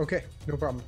Okay, no problem.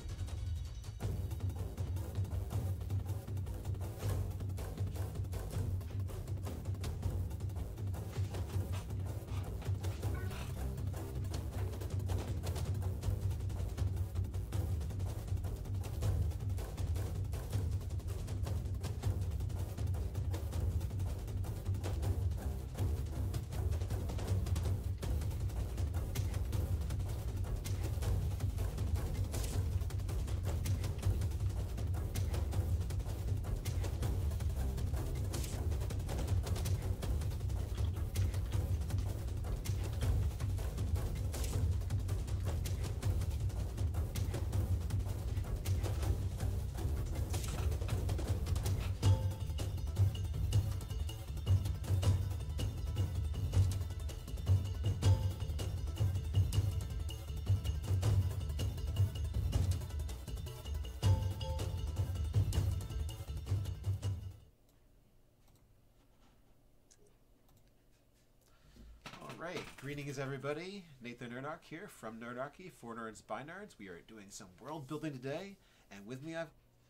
Greetings, everybody. Nathan Nerdark here from Nerdarchy, for nerds by nerds. We are doing some world building today, and with me I've...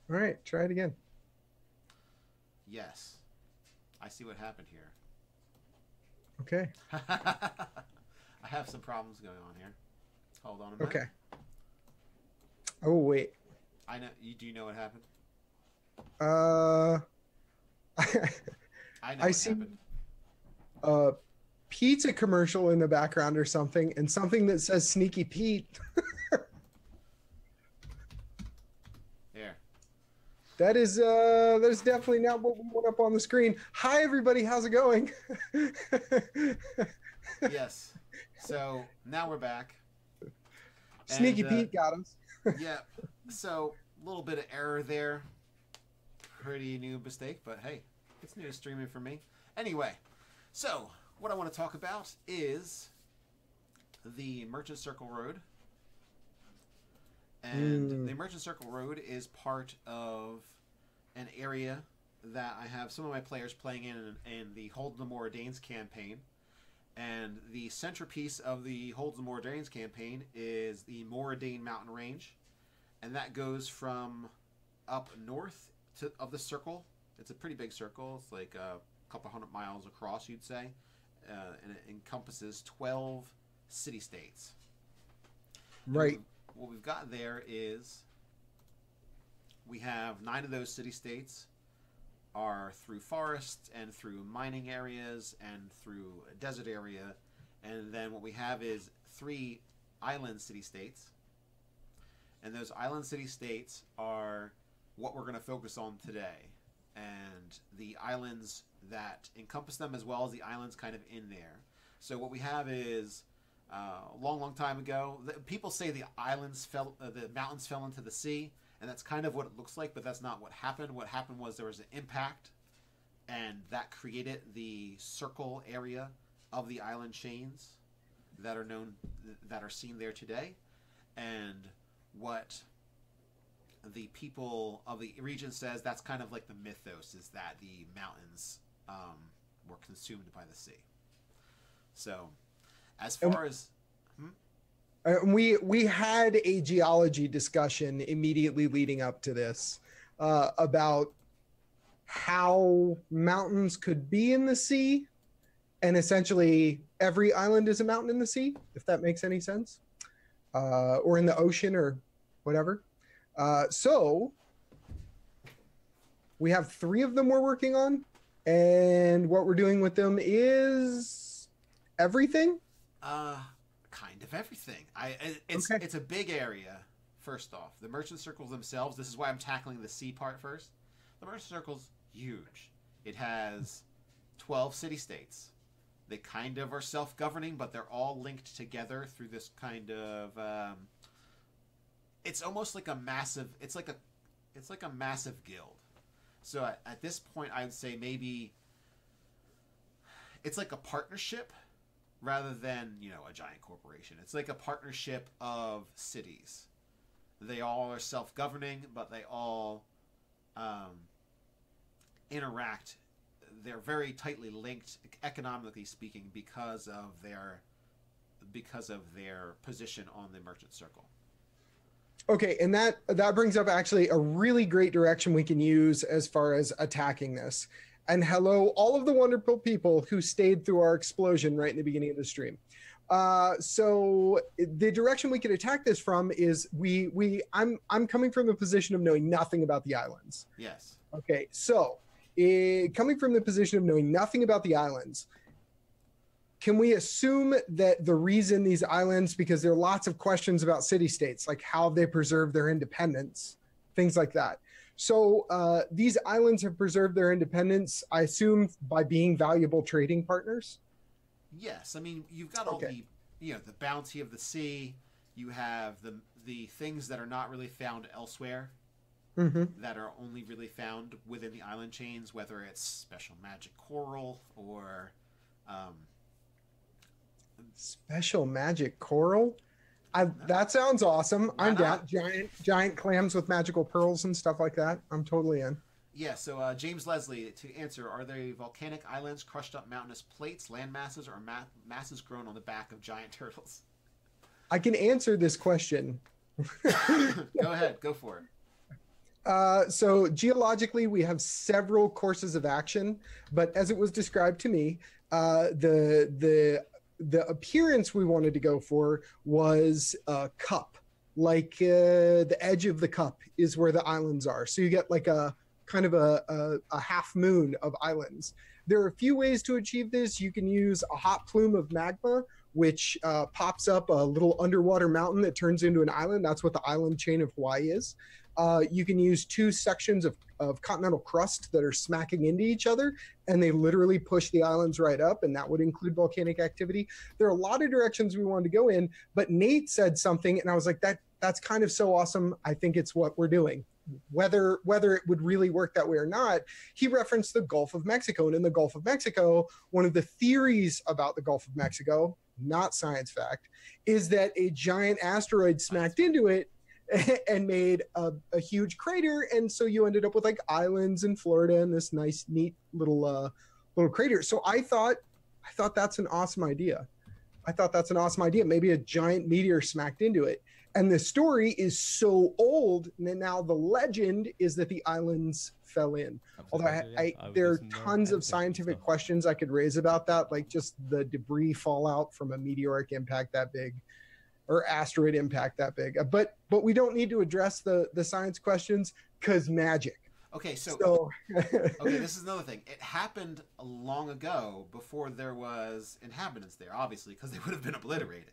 All right, try it again. Yes. I see what happened here. Okay. I have some problems going on here. Hold on a minute. Okay. Oh, wait. I know. Do you know what happened? I know what happened. Pizza commercial in the background or something, and something that says Sneaky Pete. There. That is definitely not what we want up on the screen. Hi everybody, how's it going? Yes. So now we're back. Sneaky Pete got us. Yeah. So a little bit of error there. Pretty new mistake, but hey, it's new streaming for me. Anyway, so what I want to talk about is the Merchant Circle Road. And the Merchant Circle Road is part of an area that I have some of my players playing in the Hold in the Moradain's campaign. And the centerpiece of the Hold in the Moradain's campaign is the Moradain Mountain Range. And that goes from up north of the circle. It's a pretty big circle. It's like a couple hundred miles across, you'd say. And it encompasses 12 city-states. Right. What we've got there is we have 9 of those city-states are through forests and through mining areas and through a desert area. And then what we have is 3 island city-states. And those island city-states are what we're going to focus on today. And the islands that encompass them, as well as the islands kind of in there. So what we have is a long time ago, people say the islands fell, the mountains fell into the sea, and that's kind of what it looks like, but that's not what happened. What happened was there was an impact, and that created the circle area of the island chains that are known, that are seen there today. And what the people of the region says, that's kind of like the mythos, is that the mountains were consumed by the sea. So as far as we had a geology discussion immediately leading up to this about how mountains could be in the sea, and essentially every island is a mountain in the sea, if that makes any sense, or in the ocean or whatever. So we have 3 of them we're working on, and what we're doing with them is everything. Kind of everything. Okay. It's a big area. First off, the merchant circles themselves. This is why I'm tackling the sea part first. The merchant circle's huge. It has 12 city-states. They kind of are self-governing, but they're all linked together through this kind of, it's almost like a massive, it's like a massive guild. So at this point, I would say maybe it's like a partnership rather than, you know, a giant corporation. It's like a partnership of cities. They all are self-governing, but they all interact. They're very tightly linked, economically speaking, because of their position on the merchant circle. Okay, and that brings up actually a really great direction we can use as far as attacking this. And hello, all of the wonderful people who stayed through our explosion right in the beginning of the stream. So the direction we could attack this from is I'm coming from the position of knowing nothing about the islands. Yes. Okay, so coming from the position of knowing nothing about the islands, can we assume that the reason these islands, because there are lots of questions about city-states, like how they preserve their independence, things like that. So these islands have preserved their independence, I assume, by being valuable trading partners? Yes. I mean, you've got all the, you know, the bounty of the sea. You have the things that are not really found elsewhere, that are only really found within the island chains, whether it's special magic coral or... Special magic coral? That sounds awesome. I'm down. Giant clams with magical pearls and stuff like that. I'm totally in. Yeah, so James Leslie, to answer, are they volcanic islands, crushed up mountainous plates, land masses, or masses grown on the back of giant turtles? I can answer this question. Go ahead. Go for it. So geologically, we have several courses of action, but as it was described to me, the appearance we wanted to go for was a cup, like the edge of the cup is where the islands are. So you get like a kind of a half moon of islands. There are a few ways to achieve this. You can use a hot plume of magma, which pops up a little underwater mountain that turns into an island. That's what the island chain of Hawaii is. You can use two sections of continental crust that are smacking into each other, and they literally push the islands right up, and that would include volcanic activity. There are a lot of directions we wanted to go in, but Nate said something, and I was like, that's kind of so awesome. I think it's what we're doing. Whether it would really work that way or not, he referenced the Gulf of Mexico. And in the Gulf of Mexico, one of the theories about the Gulf of Mexico, not science fact, is that a giant asteroid smacked into it and made a huge crater, and so you ended up with like islands in Florida and this nice, neat little crater. So I thought that's an awesome idea. Maybe a giant meteor smacked into it. And the story is so old, and now the legend is that the islands fell in. Although there are tons of scientific questions I could raise about that, like just the debris fallout from a meteoric impact that big, or asteroid impact that big. But we don't need to address the science questions, because magic. Okay, okay, this is another thing. It happened long ago, before there was inhabitants there, obviously, because they would have been obliterated.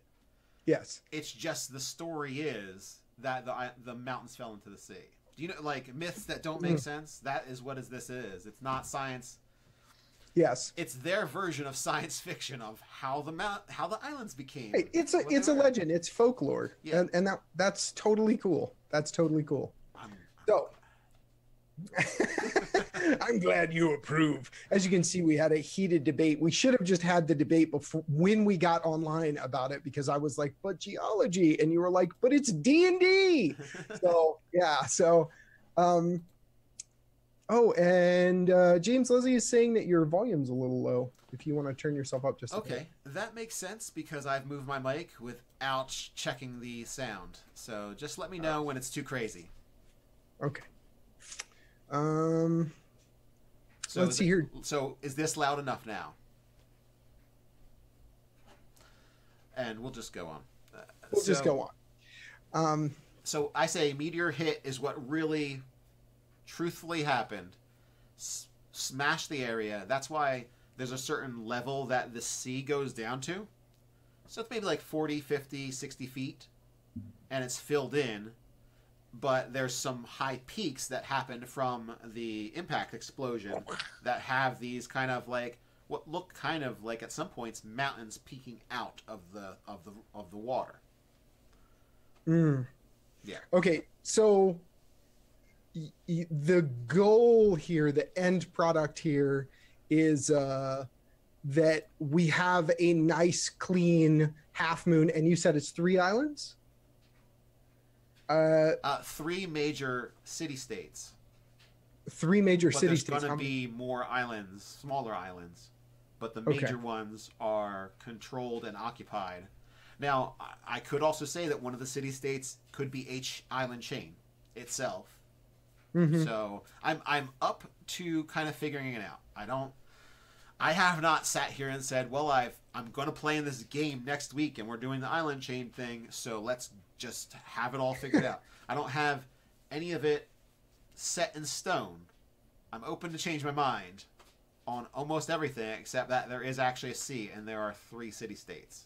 Yes. It's just the story is that the mountains fell into the sea. Do you know, like, myths that don't make sense? That is what this is. It's not science. Yes. It's their version of science fiction of how the islands became. It's a legend. It's folklore. Yeah. And that's totally cool. That's totally cool. So I'm glad you approve. As you can see, we had a heated debate. We should have just had the debate before, when we got online about it, because I was like, but geology, and you were like, but it's D&D. So yeah, so oh, and James Leslie is saying that your volume's a little low, if you want to turn yourself up just a bit. Okay, that makes sense, because I've moved my mic without checking the sound. So just let me know when it's too crazy. Okay. So let's see here. So is this loud enough now? And we'll just go on. So I say meteor hit is what really truthfully happened. Smashed the area. That's why there's a certain level that the sea goes down to. So it's maybe like 40, 50, 60 feet. And it's filled in. But there's some high peaks that happened from the impact explosion that have these kind of like what look kind of like at some points mountains peeking out of the water. Yeah. Okay. So the goal here, the end product here, is that we have a nice clean half moon, and you said it's three islands. Three major city-states. Three major city-states. There's going to be more islands, smaller islands, but the major ones are controlled and occupied. Now, I could also say that one of the city-states could be Island Chain itself. Mm-hmm. So I'm up to kind of figuring it out. I have not sat here and said, well, I'm going to play in this game next week and we're doing the Island Chain thing, so let's just have it all figured out. I don't have any of it set in stone. I'm open to change my mind on almost everything except that there is actually a sea and there are 3 city-states.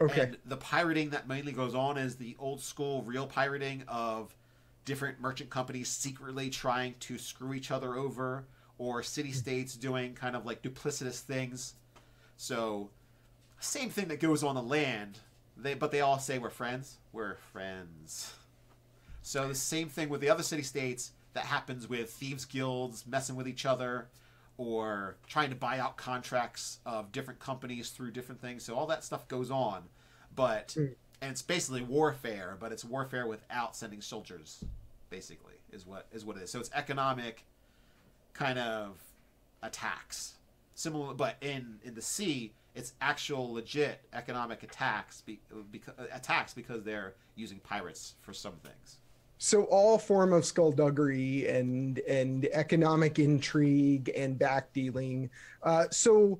Okay. And the pirating that mainly goes on is the old school real pirating of different merchant companies secretly trying to screw each other over, or city-states doing kind of like duplicitous things. So, same thing that goes on the land, but they all say we're friends. We're friends. So the same thing with the other city-states that happens with thieves guilds messing with each other or trying to buy out contracts of different companies through different things. So all that stuff goes on, and it's basically warfare, but it's warfare without sending soldiers, basically, is what it is. So it's economic kind of attacks, similar, but in the sea, it's actual legit economic attacks because they're using pirates for some things. So all form of skullduggery and economic intrigue and back dealing. So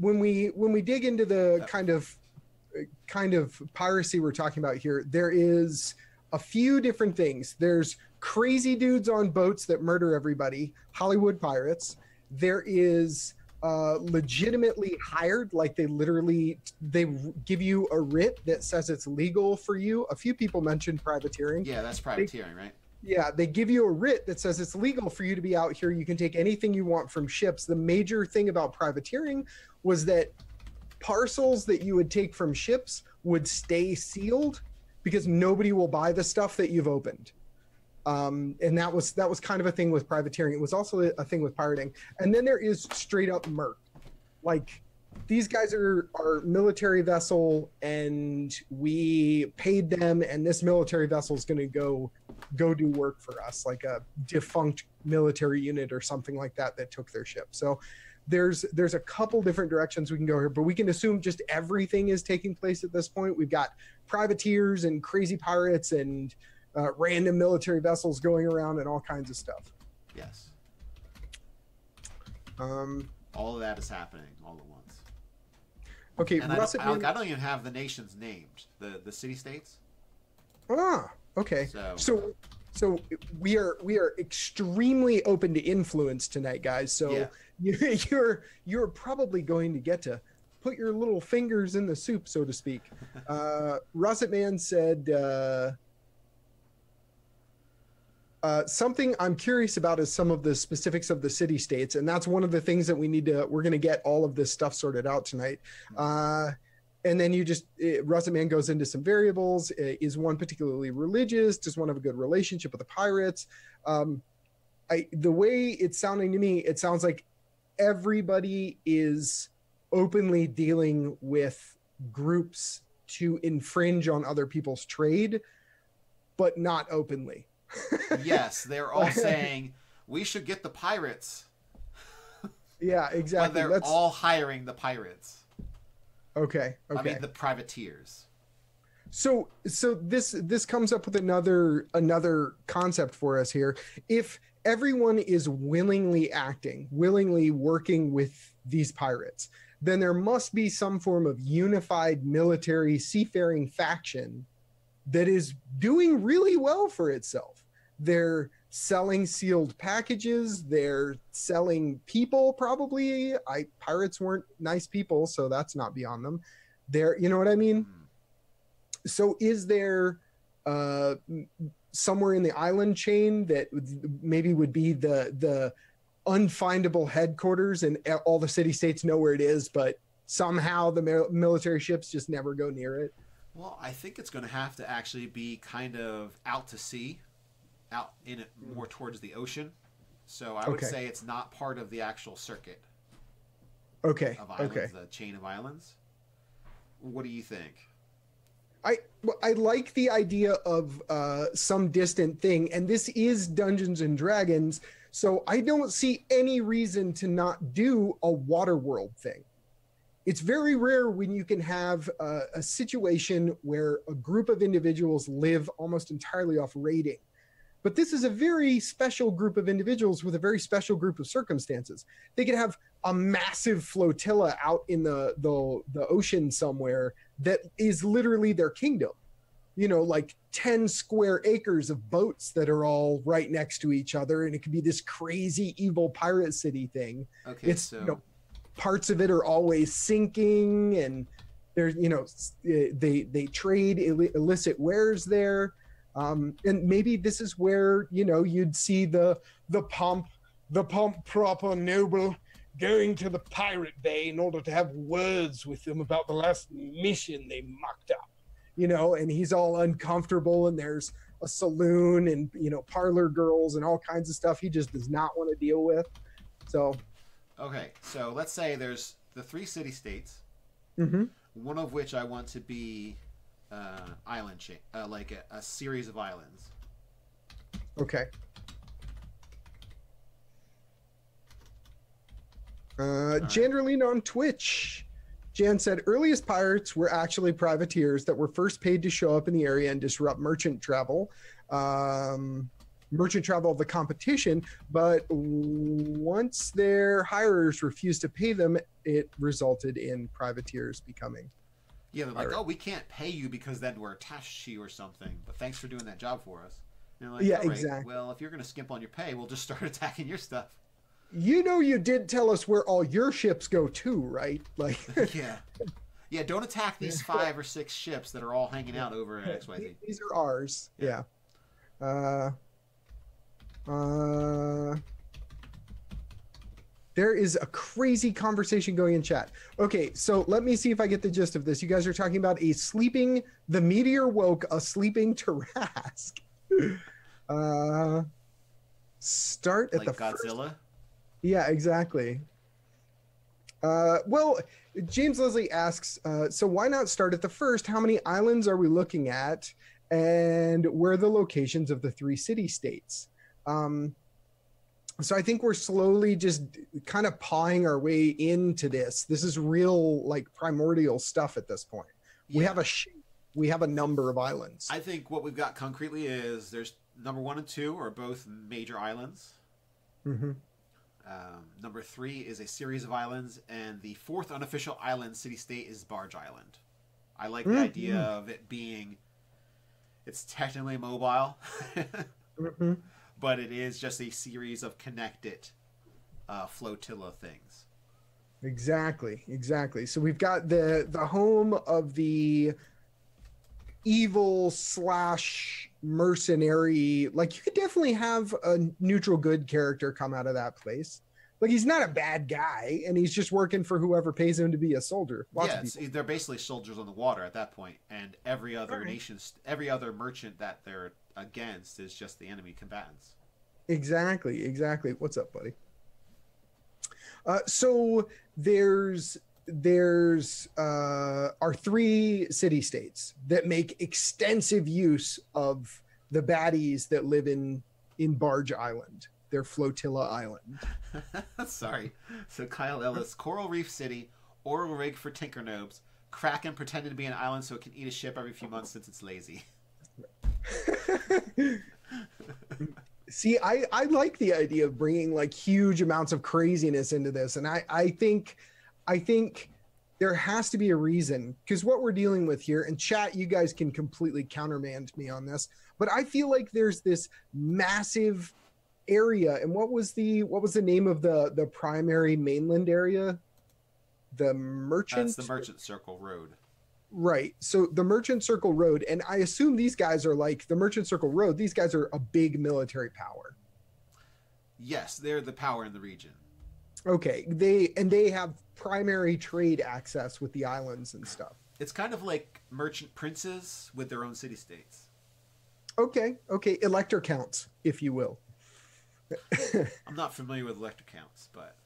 when we dig into the kind of piracy we're talking about here, there is a few different things. There's crazy dudes on boats that murder everybody, Hollywood pirates. There is legitimately hired, like they give you a writ that says it's legal for you. A few people mentioned privateering. Yeah, that's privateering, right? Yeah, they give you a writ that says it's legal for you to be out here. You can take anything you want from ships. The major thing about privateering was that parcels that you would take from ships would stay sealed because nobody will buy the stuff that you've opened. And that was kind of a thing with privateering. It was also a thing with pirating. And then there is straight up merc. Like, these guys are military vessel and we paid them, and this military vessel is going to go do work for us, like a defunct military unit or something like that that took their ship. So there's a couple different directions we can go here, but we can assume just everything is taking place at this point. We've got privateers and crazy pirates and random military vessels going around and all kinds of stuff. Yes. All of that is happening all at once. Okay. And I don't even have the nations named. The city-states. Ah. Okay. So we are extremely open to influence tonight, guys. So yeah. You're probably going to get to put your little fingers in the soup, so to speak. Russet Man said. Something I'm curious about is some of the specifics of the city-states, and that's one of the things that we're going to get all of this stuff sorted out tonight. And then Russet Man goes into some variables. Is one particularly religious? Does one have a good relationship with the pirates? The way it's sounding to me, it sounds like everybody is openly dealing with groups to infringe on other people's trade, but not openly. Yes, they're all saying we should get the pirates. Yeah, exactly. But they're all hiring the pirates. Okay. I mean the privateers. So this comes up with another concept for us here. If everyone is willingly working with these pirates, then there must be some form of unified military seafaring faction that is doing really well for itself. They're selling sealed packages. They're selling people, probably. Pirates weren't nice people, so that's not beyond them. You know what I mean? So is there somewhere in the island chain that maybe would be the unfindable headquarters, and all the city-states know where it is, but somehow the military ships just never go near it? Well, I think it's going to have to actually be kind of out to sea, out in it more towards the ocean. So I would say it's not part of the actual circuit. Okay. Of islands, the chain of islands. What do you think? I like the idea of some distant thing, and this is Dungeons and Dragons, so I don't see any reason to not do a Waterworld thing. It's very rare when you can have a situation where a group of individuals live almost entirely off raiding. But this is a very special group of individuals with a very special group of circumstances. They could have a massive flotilla out in the ocean somewhere that is literally their kingdom. You know, like 10 square acres of boats that are all right next to each other. And it could be this crazy evil pirate city thing. Okay, it's, so... you know, parts of it are always sinking, and there's, you know, they trade illicit wares there. And maybe this is where, you know, you'd see the pomp proper noble going to the pirate bay in order to have words with them about the last mission they mucked up, you know, and he's all uncomfortable, and there's a saloon and, you know, parlor girls and all kinds of stuff he just does not want to deal with. So, okay, so let's say there's the three city states, mm-hmm. one of which I want to be... island chain, like a series of islands. Okay. Right. Janderline on Twitch. Jan said, earliest pirates were actually privateers that were first paid to show up in the area and disrupt merchant travel. Merchant travel of the competition, but once their hirers refused to pay them, it resulted in privateers becoming... Yeah, they're like, oh, we can't pay you because then we're attached to you or something, but thanks for doing that job for us. And they're like, yeah, right, exactly. Well, if you're going to skimp on your pay, we'll just start attacking your stuff. You know, you did tell us where all your ships go to, right? Like, yeah. Yeah, don't attack these 5 or 6 ships that are all hanging out over at XYZ. These are ours. Yeah. There is a crazy conversation going in chat. Okay, so let me see if I get the gist of this. You guys are talking about the meteor woke a sleeping Tarrasque. Start at like the Godzilla? First... Yeah, exactly. Well, James Leslie asks, so why not start at the first? How many islands are we looking at? And where are the locations of the three city states? So I think we're slowly just kind of pawing our way into this. This is real, like, primordial stuff at this point. Yeah. We have a number of islands. I think what we've got concretely is there's number 1 and 2 are both major islands. Mm-hmm. Number 3 is a series of islands, and the 4th unofficial island city-state is Barge Island. I like the idea of it being, it's technically mobile. Mm-hmm. But it is just a series of connected flotilla things. Exactly, exactly. So we've got the home of the evil / mercenary. Like, you could definitely have a neutral good character come out of that place. Like, he's not a bad guy, and he's just working for whoever pays him to be a soldier. Yeah, they're basically soldiers on the water at that point, and every other nation, every other merchant that they're against is just the enemy combatants. Exactly, exactly. What's up, buddy? So there's our three city-states that make extensive use of the baddies that live in Barge Island, their flotilla island. Sorry. So Kyle Ellis, Coral Reef City, oral rig for tinker nobs, Kraken pretended to be an island so it can eat a ship every few months since it's lazy. See, I like the idea of bringing like huge amounts of craziness into this, and I think there has to be a reason, because what we're dealing with here, and chat, you guys can completely countermand me on this, but I feel like there's this massive area, and what was the name of the primary mainland area? That's the Merchant Circle Road. Right. So the Merchant Circle Road, and I assume these guys are like the Merchant Circle Road. These guys are a big military power. Yes, they're the power in the region. Okay. They have primary trade access with the islands and stuff. It's kind of like merchant princes with their own city-states. Okay. Okay. Elector counts, if you will. I'm not familiar with elector counts, but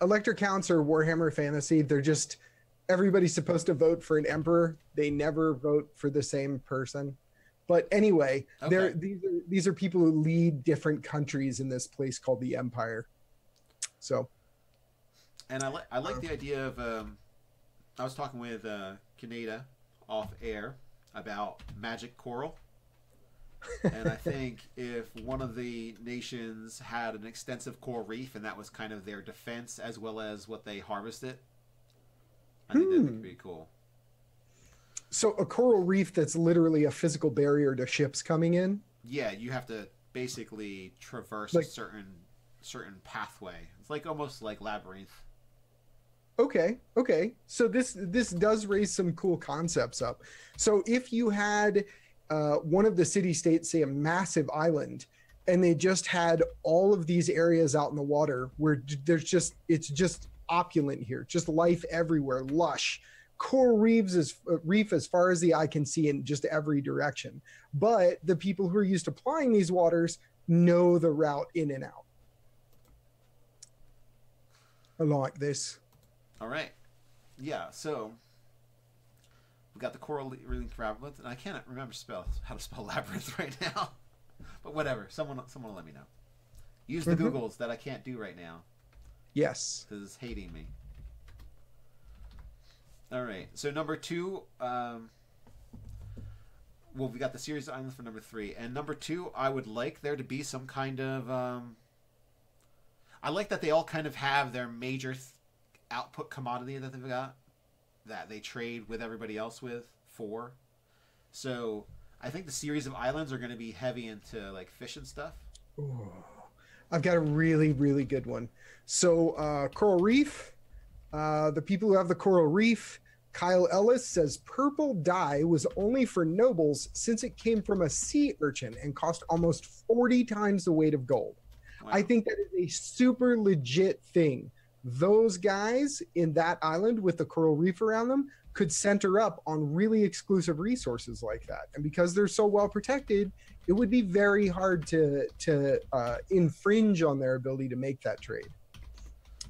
elector counts are Warhammer Fantasy. They're just... Everybody's supposed to vote for an emperor. They never vote for the same person. But anyway, okay. These are people who lead different countries in this place called the Empire. So And I like the idea of. I was talking with Kienata off air about magic coral, and I think if one of the nations had an extensive coral reef and that was kind of their defense as well as what they harvested, I think that would be cool. So a coral reef that's literally a physical barrier to ships coming in? Yeah, you have to basically traverse like, a certain pathway. It's like almost like Labyrinth. Okay. So this does raise some cool concepts up. So if you had one of the city-states, say a massive island, and they just had all of these areas out in the water where there's just, it's just opulent here, just life everywhere, lush. Coral reefs as far as the eye can see in just every direction. But the people who are used to plying these waters know the route in and out. I like this. All right. Yeah, so we got the coral reef labyrinth, and I cannot remember how to spell labyrinth right now. But whatever. Someone will let me know. Use the Googles that I can't do right now. Yes. Because it's hating me. All right. So number 2, well, we got the series of islands for number 3. And number 2, I would like there to be some kind of I like that they all kind of have their major output commodity that they've got that they trade with everybody else with for. So I think the series of islands are going to be heavy into like fish and stuff. Ooh, I've got a really, really good one. So coral reef, the people who have the coral reef, Kyle Ellis says purple dye was only for nobles since it came from a sea urchin and cost almost 40 times the weight of gold. Wow. I think that is a super legit thing. Those guys in that island with the coral reef around them could center up on really exclusive resources like that. And because they're so well protected, it would be very hard to infringe on their ability to make that trade.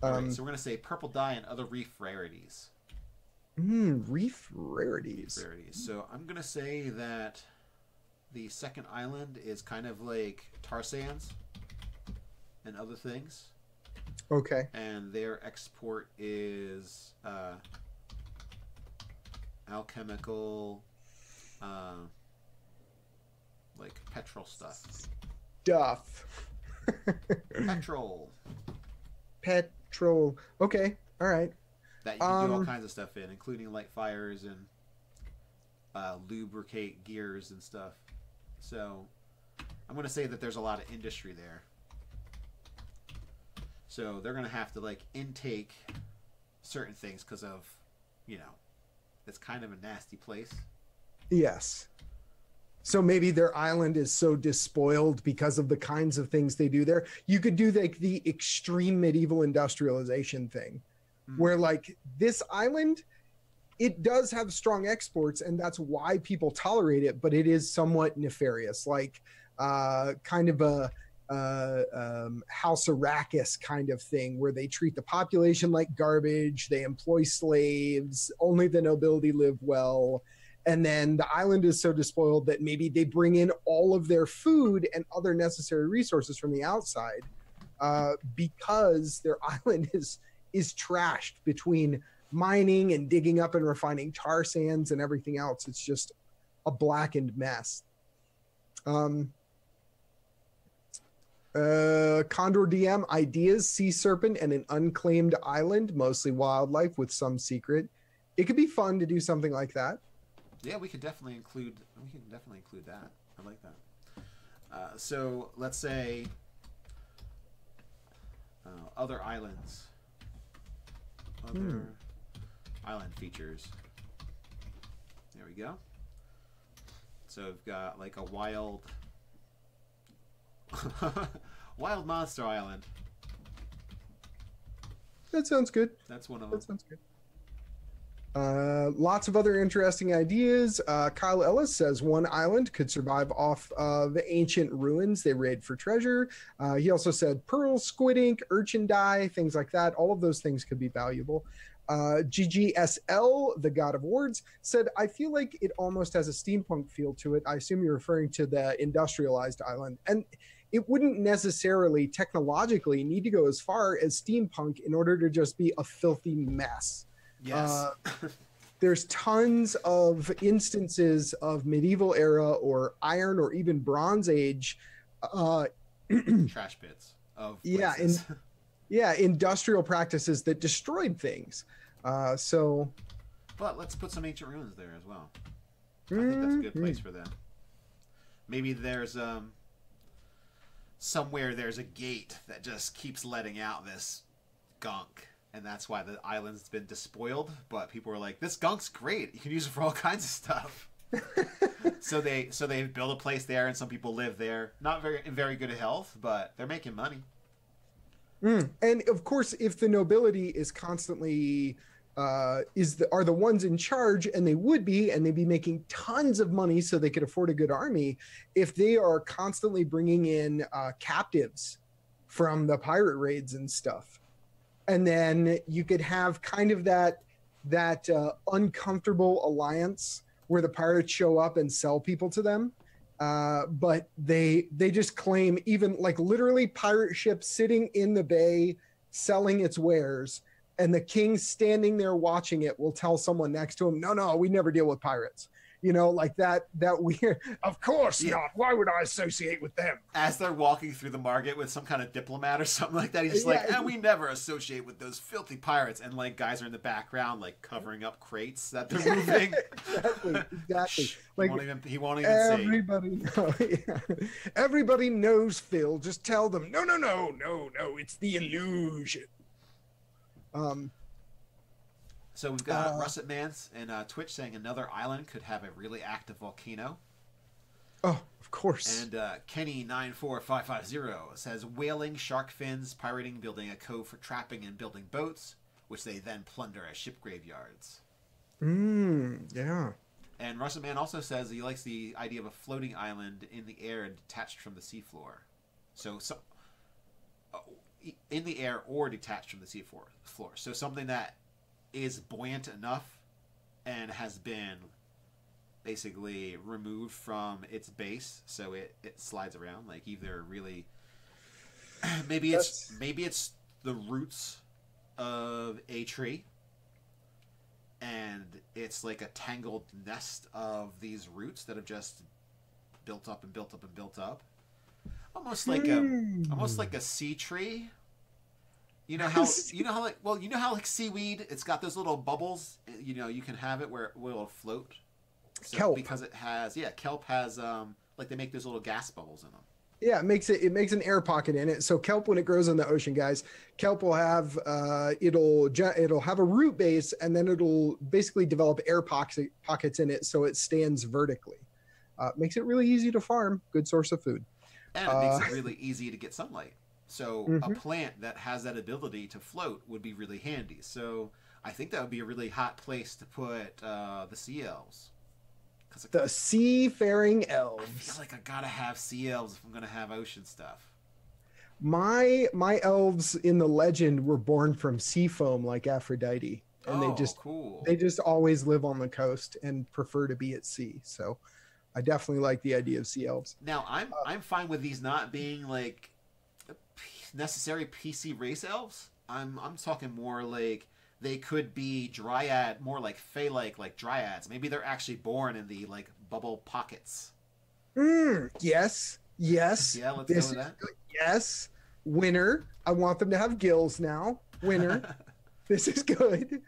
All right, so we're going to say purple dye and other reef rarities. Reef rarities. Reef rarities. So I'm going to say that the second island is kind of like tar sands and other things. Okay. And their export is alchemical, like petrol stuff. Petrol. Petrol. Okay. All right. That you can do all kinds of stuff in, including light fires and lubricate gears and stuff. So I'm going to say that there's a lot of industry there. So they're going to have to like intake certain things because of, you know, it's kind of a nasty place. Yes. So maybe their island is so despoiled because of the kinds of things they do there. You could do like the extreme medieval industrialization thing where like this island, it does have strong exports and that's why people tolerate it, but it is somewhat nefarious, like kind of a, House Arrakis kind of thing where they treat the population like garbage, they employ slaves, only the nobility live well, and then the island is so despoiled that maybe they bring in all of their food and other necessary resources from the outside because their island is trashed between mining and digging up and refining tar sands and everything else. It's just a blackened mess. Condor DM, ideas, sea serpent, and an unclaimed island, mostly wildlife with some secret. It could be fun to do something like that. Yeah, we can definitely include that. I like that. So let's say other islands, other island features. There we go. So we've got like a wild monster island. That sounds good. That's one of them. That sounds good. Lots of other interesting ideas. Kyle Ellis says one island could survive off of ancient ruins they raid for treasure. He also said pearl, squid ink, urchin dye, things like that. All of those things could be valuable. GGSL, the God of Words, said, I feel like it almost has a steampunk feel to it. I assume you're referring to the industrialized island. And it wouldn't necessarily technologically need to go as far as steampunk in order to just be a filthy mess. Yes. There's tons of instances of medieval era or iron or even Bronze Age trash pits of places. Yeah, industrial practices that destroyed things. But let's put some ancient ruins there as well. I think that's a good place for them. Maybe there's somewhere there's a gate that just keeps letting out this gunk, and that's why the island's been despoiled. But people are like, "This gunk's great. You can use it for all kinds of stuff." so they build a place there, and some people live there. Not in very good health, but they're making money. And of course, if the nobility is constantly are the ones in charge, and they would be, and they'd be making tons of money so they could afford a good army, if they are constantly bringing in captives from the pirate raids and stuff. And then you could have kind of that uncomfortable alliance where the pirates show up and sell people to them. But they just claim, even like literally pirate ships sitting in the bay selling its wares, and the king standing there watching it will tell someone next to him, no, we never deal with pirates. You know, like that weird, of course not. Why would I associate with them? As they're walking through the market with some kind of diplomat or something like that, he's just like, we never associate with those filthy pirates. And like guys are in the background, like covering up crates that they're moving. Exactly. Like, he won't even everybody say. Everybody knows, Phil. Just tell them, no, it's the illusion. So we've got Russet Mans and Twitch saying another island could have a really active volcano. Oh, of course. And Kenny94550 says whaling, shark fins, pirating, building a cove for trapping and building boats, which they then plunder as ship graveyards. Yeah. And Russet Man also says he likes the idea of a floating island in the air and detached from the seafloor. In the air or detached from the seafloor. So something that is buoyant enough and has been basically removed from its base, so it slides around, like either really maybe it's the roots of a tree, and it's like a tangled nest of these roots that have just built up and built up and built up, almost like a sea tree. You know how like seaweed, it's got those little bubbles, you know, you can have it where it will float. So kelp. Because it has, kelp has, like they make those little gas bubbles in them. Yeah, it makes an air pocket in it. So kelp, when it grows in the ocean, guys, kelp will have, it'll have a root base, and then it'll basically develop air pockets in it. So it stands vertically. Makes it really easy to farm, good source of food. And it makes it really easy to get sunlight. So a plant that has that ability to float would be really handy. So I think that would be a really hot place to put the sea elves. The seafaring elves. I feel like I gotta have sea elves if I'm gonna have ocean stuff. My elves in the legend were born from sea foam, like Aphrodite, and they just always live on the coast and prefer to be at sea. So I definitely like the idea of sea elves. Now I'm fine with these not being like necessary PC race elves. I'm talking more like they could be dryad, more like fae, like dryads. Maybe they're actually born in the like bubble pockets. Yes. Yeah, let's go with that. Yes. Winner. I want them to have gills now. Winner. This is good.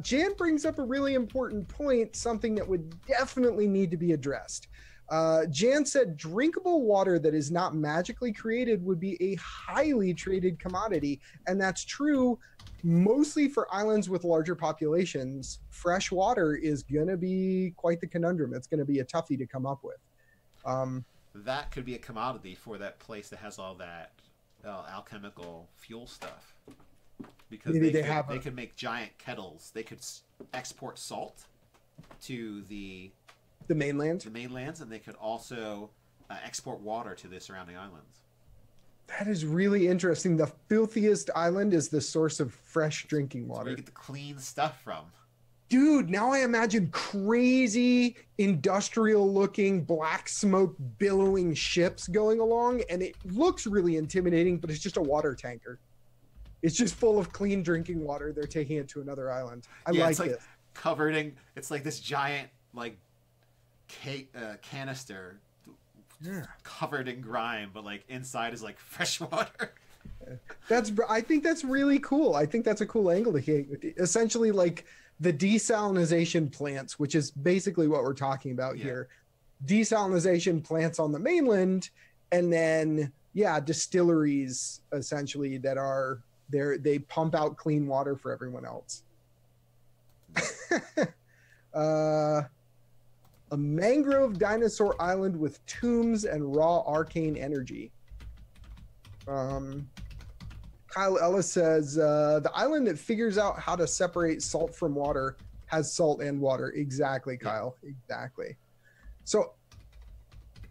Jan brings up a really important point, something that would definitely need to be addressed. Jan said drinkable water that is not magically created would be a highly traded commodity. And that's true mostly for islands with larger populations. Fresh water is going to be quite the conundrum. It's going to be a toughie to come up with. That could be a commodity for that place that has all that alchemical fuel stuff. Because they could make giant kettles. They could export salt to the mainlands, and they could also export water to the surrounding islands. That is really interesting. The filthiest island is the source of fresh drinking water. That's where you get the clean stuff from. Dude, now I imagine crazy industrial-looking black smoke billowing ships going along, and it looks really intimidating, but it's just a water tanker. It's just full of clean drinking water. They're taking it to another island. It's like this. Covered in, it's like this giant like canister covered in grime, but like inside is like fresh water. I think that's really cool. I think that's a cool angle to hit. Essentially, like, the desalinization plants, which is basically what we're talking about here. Desalinization plants on the mainland, and then, distilleries, essentially, that are there. They pump out clean water for everyone else. A mangrove dinosaur island with tombs and raw arcane energy. Kyle Ellis says, the island that figures out how to separate salt from water has salt and water. Exactly, Kyle. Exactly. So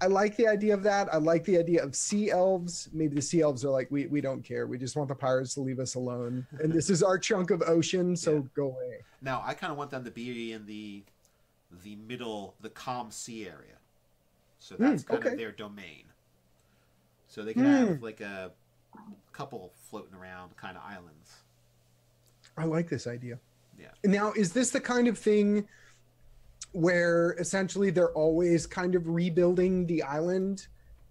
I like the idea of that. I like the idea of sea elves. Maybe the sea elves are like, we don't care. We just want the pirates to leave us alone. And this is our chunk of ocean, so go away. Now, I kind of want them to be in the middle, the calm sea area. So that's kind of their domain. So they can have like a couple floating around kind of islands. I like this idea. Yeah. Now, is this the kind of thing where essentially they're always kind of rebuilding the island?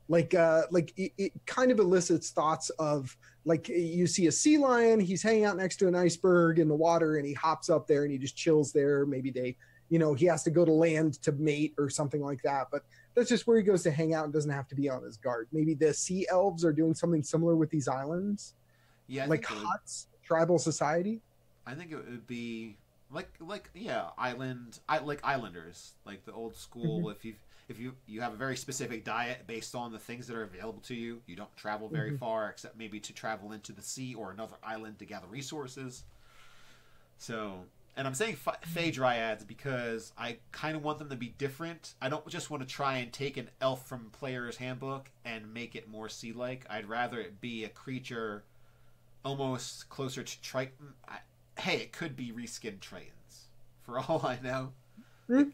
Like it kind of elicits thoughts of, like, you see a sea lion, he's hanging out next to an iceberg in the water, and he hops up there and he just chills there. Maybe they, he has to go to land to mate or something like that. But that's just where he goes to hang out and doesn't have to be on his guard. Maybe the sea elves are doing something similar with these islands. Yeah. Like huts, tribal society. I think it would be like islanders, like the old school. Mm-hmm. If you have a very specific diet based on the things that are available to you, you don't travel very far, except maybe to travel into the sea or another island to gather resources. So, and I'm saying Fey Dryads because I kind of want them to be different. I don't just want to try and take an elf from Player's Handbook and make it more sea-like. I'd rather it be a creature almost closer to Triton. Hey, it could be reskinned Tritons. For all I know,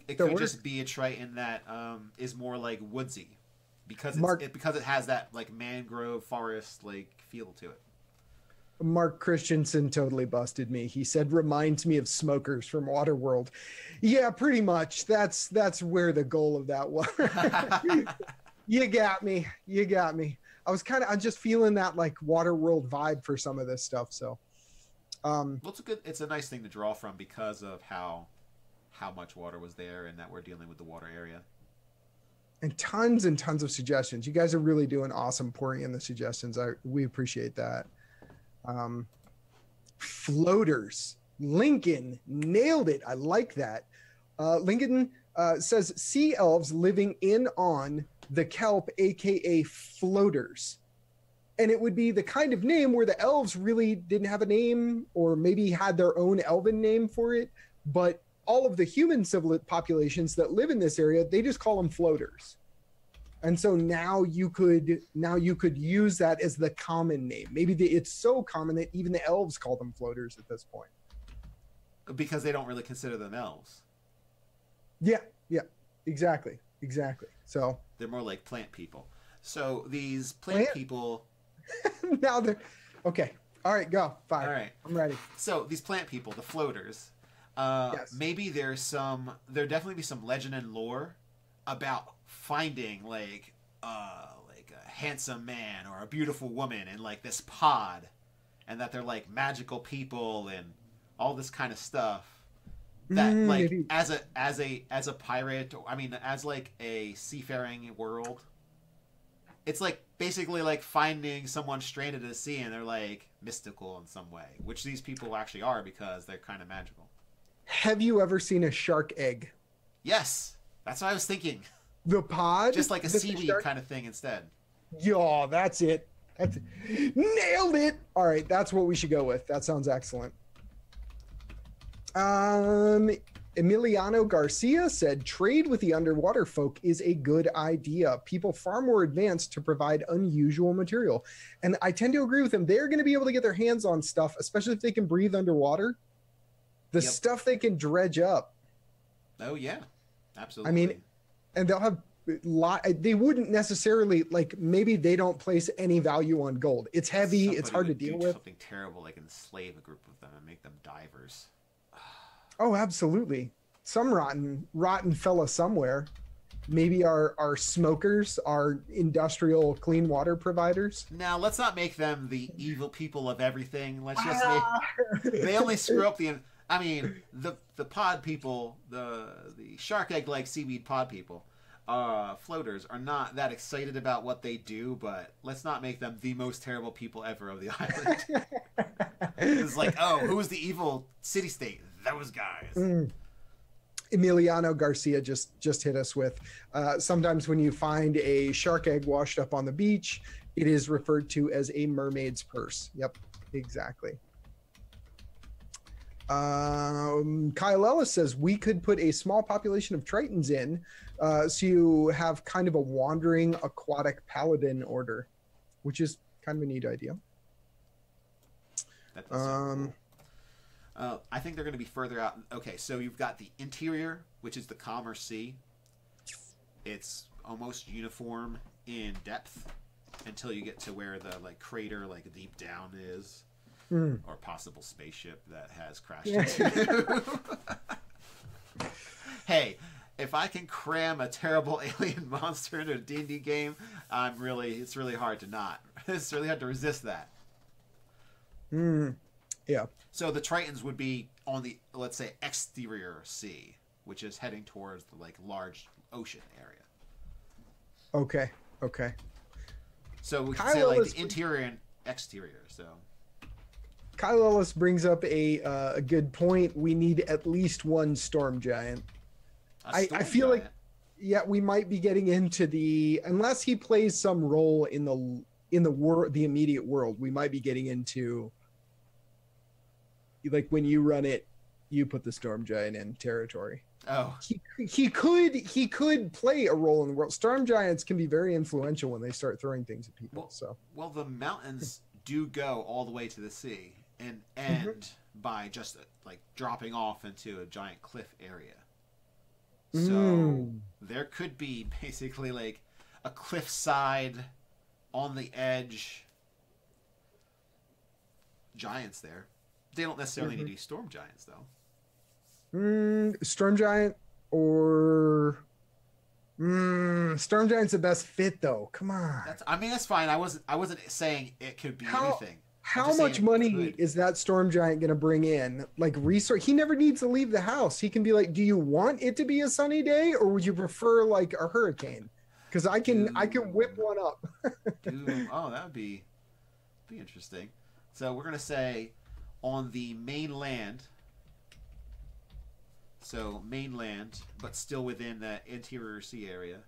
it could just be a Triton that is more like woodsy because it has that like mangrove forest like feel to it. Mark Christensen totally busted me. He said, reminds me of smokers from Waterworld. Yeah, pretty much. That's where the goal of that was. You got me. I'm just feeling that like Waterworld vibe for some of this stuff. So it's a nice thing to draw from because of how much water was there and that we're dealing with the water area. And tons of suggestions. You guys are really doing awesome pouring in the suggestions. We appreciate that. Floaters. Lincoln nailed it. I like that. Lincoln says sea elves living in on the kelp, aka floaters. And it would be the kind of name where the elves really didn't have a name, or maybe had their own elven name for it, but all of the human civil populations that live in this area, they just call them floaters. And so now you could use that as the common name. Maybe it's so common that even the elves call them floaters at this point. Because they don't really consider them elves. Yeah, exactly. So they're more like plant people. So these plant people. Now they're okay. All right, go. Fine. All right, I'm ready. So these plant people, the floaters. Yes. Maybe there definitely be some legend and lore about finding like a handsome man or a beautiful woman in like this pod, and that they're like magical people and all this kind of stuff that like as a pirate, I mean, as like a seafaring world, it's like basically like finding someone stranded in the sea and they're like mystical in some way, which these people actually are because they're kind of magical. Have you ever seen a shark egg? Yes, that's what I was thinking. The pod? Just like a seaweed kind of thing instead. Yeah, that's it. Nailed it! All right, that's what we should go with. That sounds excellent. Emiliano Garcia said, trade with the underwater folk is a good idea. People far more advanced to provide unusual material. And I tend to agree with him. They're going to be able to get their hands on stuff, especially if they can breathe underwater. the stuff they can dredge up. Oh yeah, absolutely. I mean, and they'll have they wouldn't necessarily, like, maybe they don't place any value on gold. It's heavy. Somebody, it's hard to deal with. Something terrible like enslave a group of them and make them divers. Oh, absolutely. Some rotten fella somewhere. Maybe our smokers, our industrial clean water providers. Now, let's not make them the evil people of everything. Let's just make... They only screw up the... I mean, the pod people, the shark egg-like seaweed pod people, floaters, are not that excited about what they do, but let's not make them the most terrible people ever of the island. It's like, oh, who was the evil city-state? Those guys. Mm. Emiliano Garcia just hit us with, sometimes when you find a shark egg washed up on the beach, it is referred to as a mermaid's purse. Yep, exactly. Kyle Ellis says, we could put a small population of Tritons in, so you have kind of a wandering aquatic paladin order, which is kind of a neat idea. That's I think they're going to be further out. Okay, so you've got the interior, which is the calmer sea. It's almost uniform in depth until you get to where the crater, deep down, is, or possible spaceship that has crashed into. Hey, if I can cram a terrible alien monster into a D&D game, I'm really. It's really hard to not. It's really hard to resist that. Hmm. Yeah. So the Tritons would be on the, let's say, exterior sea, which is heading towards the large ocean area. Okay. Okay. So we can say the interior and exterior. So Kyle Ellis brings up a good point. We need at least one storm giant. I feel like we might be getting into the, unless he plays some role in the world, the immediate world, we might be getting into, like, when you run it, you put the storm giant in territory. Oh, he could play a role in the world. Storm giants can be very influential when they start throwing things at people. Well, so the mountains do go all the way to the sea and end by just dropping off into a giant cliff area. So there could be basically a cliffside on the edge giants there. They don't necessarily need to be storm giants, though. Storm giant or storm giant's the best fit, though. Come on. That's fine. I wasn't saying it could be anything. How much money is that storm giant going to bring in? Resource. He never needs to leave the house. He can be like, do you want it to be a sunny day, or would you prefer a hurricane? Because I can whip one up. Oh, that would be interesting. So we're gonna say, on the mainland, so mainland, but still within the interior sea area,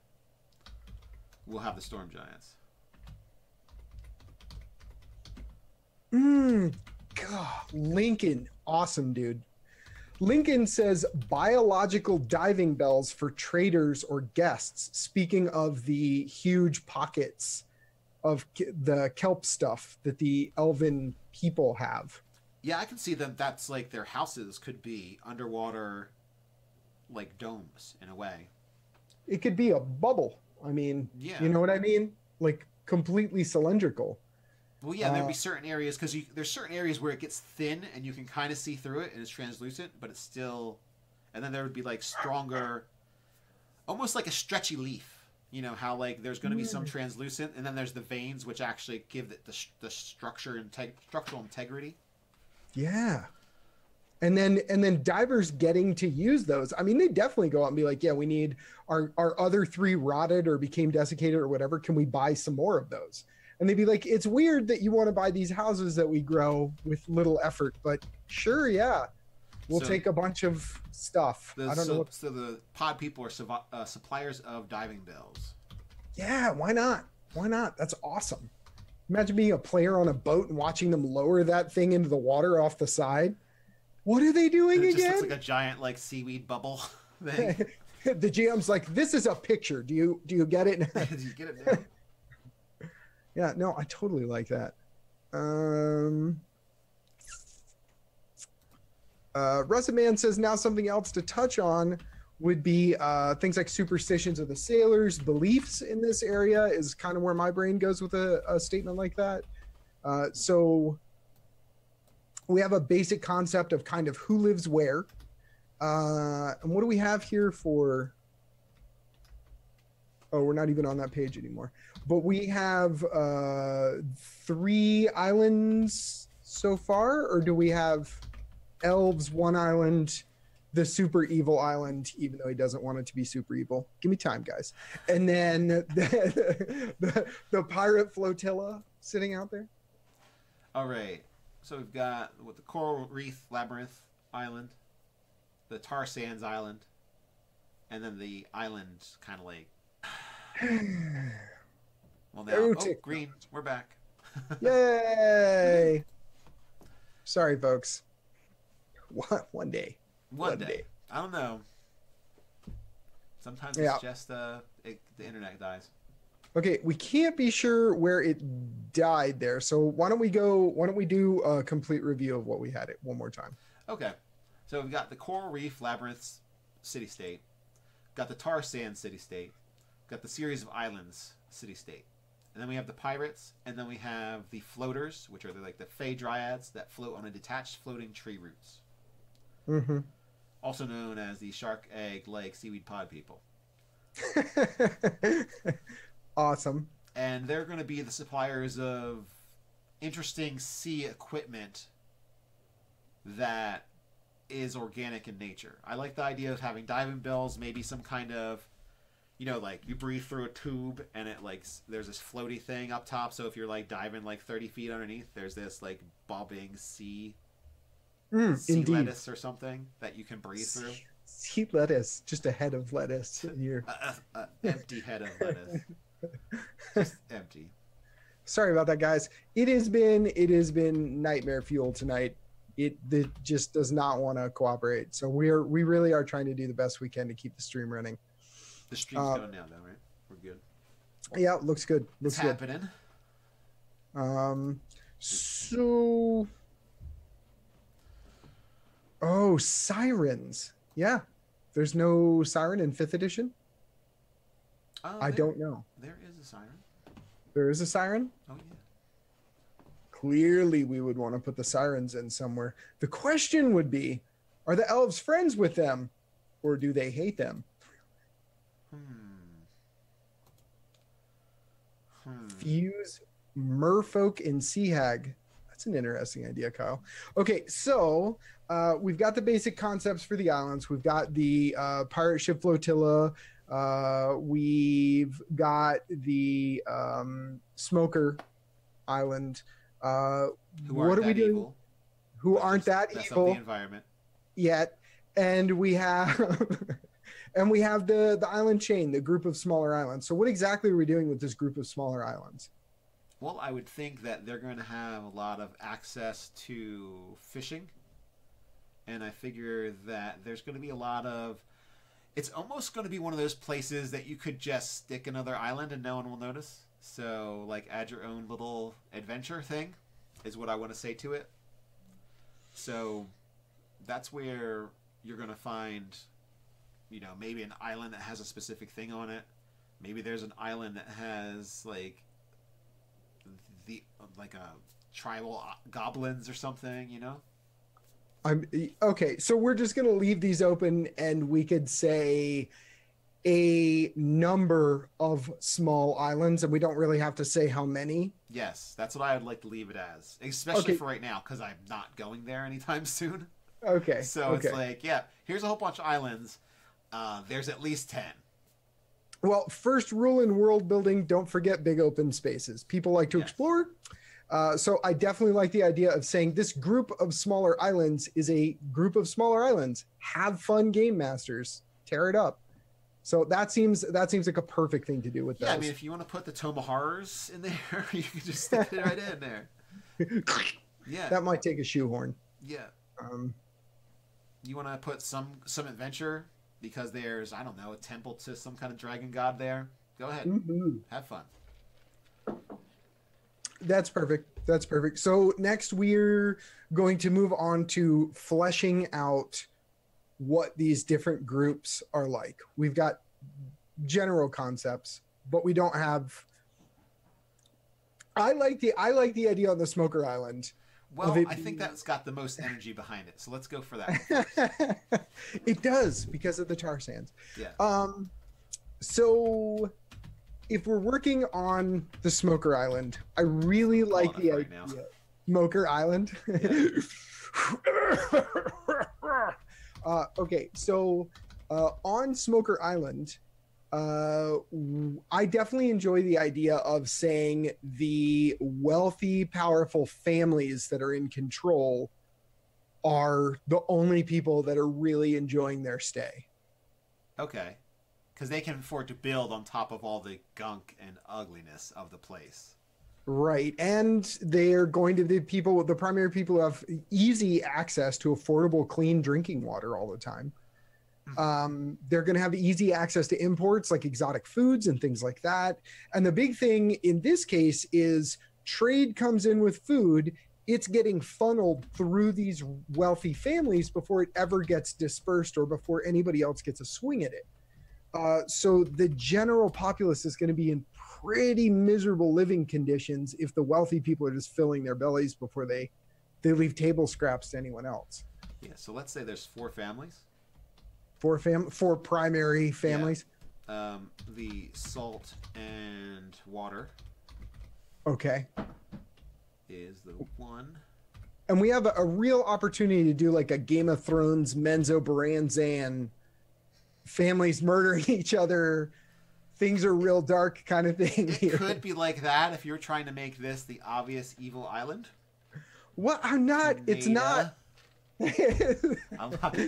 we'll have the storm giants. God, Lincoln, awesome dude. Lincoln says biological diving bells for traders or guests. Speaking of the huge pockets of the kelp stuff that the elven people have. Yeah, I can see them. That's their houses could be underwater, domes in a way. It could be a bubble. I mean, you know what I mean? Completely cylindrical. Well, yeah, there'd be certain areas, because there's certain areas where it gets thin and you can kind of see through it and it's translucent, but it's still... And then there would be, stronger... Almost like a stretchy leaf. You know, how, there's going to be some translucent, and then there's the veins, which actually give it the structure and structural integrity. Yeah. And then divers getting to use those. I mean, they definitely go out and be like, yeah, we need our other three rotted or became desiccated or whatever. Can we buy some more of those? And they'd be like, it's weird that you want to buy these houses that we grow with little effort, but sure. Yeah. We'll take a bunch of stuff. So the pod people are suppliers of diving bells. Yeah. Why not? Why not? That's awesome. Imagine being a player on a boat and watching them lower that thing into the water off the side. What are they doing again? It just looks like a giant seaweed bubble thing. The GM's like, this is a picture. Do you get it? Do you get it now? Yeah, no, I totally like that. Russaman says now something else to touch on would be things like superstitions of the sailors, beliefs in this area is kind of where my brain goes with a statement like that. So we have a basic concept of kind of who lives where. And what do we have here for... Oh, we're not even on that page anymore. But we have 3 islands so far, or do we have elves, one island, the super evil island, even though he doesn't want it to be super evil? Give me time, guys. And then the pirate flotilla sitting out there. All right. So we've got the Coral Reef Labyrinth Island, the Tar Sands Island, and then the island kind of like... Well, now, oh, green, we're back. Yay! Sorry, folks. One day. One day. I don't know. Sometimes it's just the internet dies. Okay, we can't be sure where it died there, so why don't we do a complete review of what we had it one more time. Okay, so we've got the Coral Reef Labyrinth city-state, got the Tar Sands city-state, got the series of islands city-state, and then we have the pirates, and then we have the floaters, which are like the fae dryads that float on a detached floating tree roots, also known as the shark egg leg seaweed pod people. Awesome. And they're going to be the suppliers of interesting sea equipment that is organic in nature. I like the idea of having diving bells, maybe some kind of, you know, like you breathe through a tube and it like, there's this floaty thing up top. So if you're like diving like 30 feet underneath, there's this like bobbing sea lettuce or something that you can breathe through. Sea lettuce, just a head of lettuce. Empty head of lettuce. Just empty. Sorry about that, guys. It has been nightmare fuel tonight. It just does not want to cooperate. So we really are trying to do the best we can to keep the stream running. The stream's going now, though, right? We're good. Yeah, looks good. Looks good. Happening. So. Oh, sirens. Yeah. There's no siren in 5th edition? I don't know. There is a siren. There is a siren? Oh, yeah. Clearly, we would want to put the sirens in somewhere. The question would be, are the elves friends with them, or do they hate them? Fuse merfolk and sea hag. That's an interesting idea, Kyle. Okay, so... we've got the basic concepts for the islands. We've got the pirate ship flotilla. We've got the Smoker Island. What are we doing? Evil. Who aren't that evil? The environment yet, and we have the island chain, the group of smaller islands. So, what exactly are we doing with this group of smaller islands? Well, I would think that they're going to have a lot of access to fishing. And I figure that there's going to be a lot of... It's almost going to be one of those places that you could just stick another island and no one will notice. So, like, add your own little adventure thing is what I want to say to it. So, that's where you're going to find, you know, maybe an island that has a specific thing on it. Maybe there's an island that has, like, a tribal goblins or something, you know? Okay, so we're just going to leave these open, and we could say a number of small islands, and we don't really have to say how many. Yes, that's what I would like to leave it as, especially for right now, because I'm not going there anytime soon. Okay. So it's like, yeah, here's a whole bunch of islands. There's at least 10. Well, first rule in world building, don't forget big open spaces. People like to explore. So I definitely like the idea of saying this group of smaller islands is a group of smaller islands. Have fun, game masters. Tear it up. So that seems like a perfect thing to do with that. Yeah, I mean, if you want to put the Tomahars in there, you can just stick it right in there. Yeah, that might take a shoehorn. Yeah. You want to put some adventure because there's, I don't know, a temple to some kind of dragon god there. Go ahead, have fun. That's perfect. That's perfect. So next we're going to move on to fleshing out what these different groups are like. We've got general concepts, but we don't have... I like the idea on the Smoker Island. Well, I think that's got the most energy behind it. So let's go for that. It does, because of the tar sands. Yeah. So if we're working on the Smoker Island, I really like the idea. Right now. Smoker Island. Yeah. Okay, so on Smoker Island, I definitely enjoy the idea of saying the wealthy, powerful families that are in control are the only people that are really enjoying their stay. Okay. Because they can afford to build on top of all the gunk and ugliness of the place. Right. And they're going to be people, the primary people who have easy access to affordable, clean drinking water all the time. They're going to have easy access to imports like exotic foods and things like that. And the big thing in this case is trade comes in with food. It's getting funneled through these wealthy families before it ever gets dispersed or before anybody else gets a swing at it. So the general populace is going to be in pretty miserable living conditions if the wealthy people are just filling their bellies before they leave table scraps to anyone else. Yeah. So let's say there's four families. Four primary families. Yeah. The salt and water. Okay. Is the one. And we have a real opportunity to do like a Game of Thrones, Menzo Baranzan, families murdering each other, things are real dark kind of thing. It could be like that if you're trying to make this the obvious evil island. Well, I'm not. Tomato. It's not. I'm not.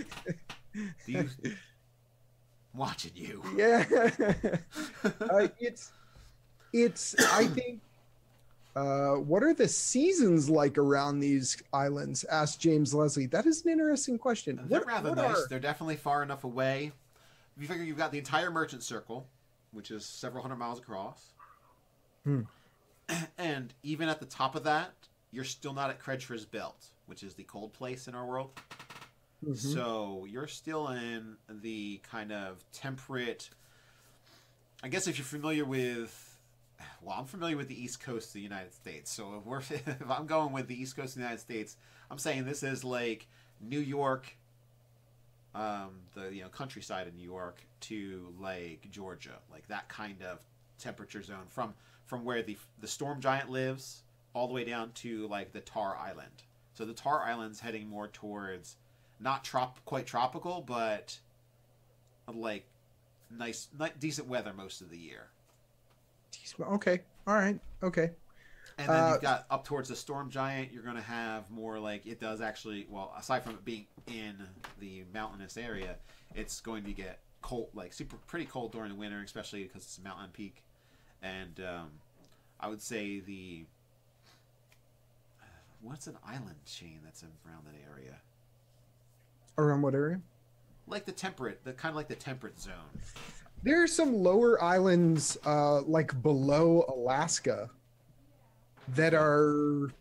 I'm watching you. Yeah. I think, what are the seasons like around these islands? Asked James Leslie. That is an interesting question. They're rather nice. They're definitely far enough away. You figure you've got the entire Merchant Circle, which is several hundred miles across. Hmm. And even at the top of that, you're still not at Kredger's Belt, which is the cold place in our world. Mm-hmm. So you're still in the kind of temperate, I guess if you're familiar with, well, I'm familiar with the East Coast of the United States. So if I'm going with the East Coast of the United States, I'm saying this is like New York, the countryside of New York to like Georgia, like that kind of temperature zone from where the storm giant lives all the way down to like the Tar Island. So the Tar Island's heading more towards not quite tropical, but like nice, decent weather most of the year. Okay. All right. Okay. And then you've got up towards the storm giant, you're going to have more like it does actually, well, aside from it being in the mountainous area, it's going to get cold, like pretty cold during the winter, especially because it's a mountain peak. And I would say what's an island chain that's around that area? Around what area? Like the temperate zone. There are some lower islands, like below Alaska, that are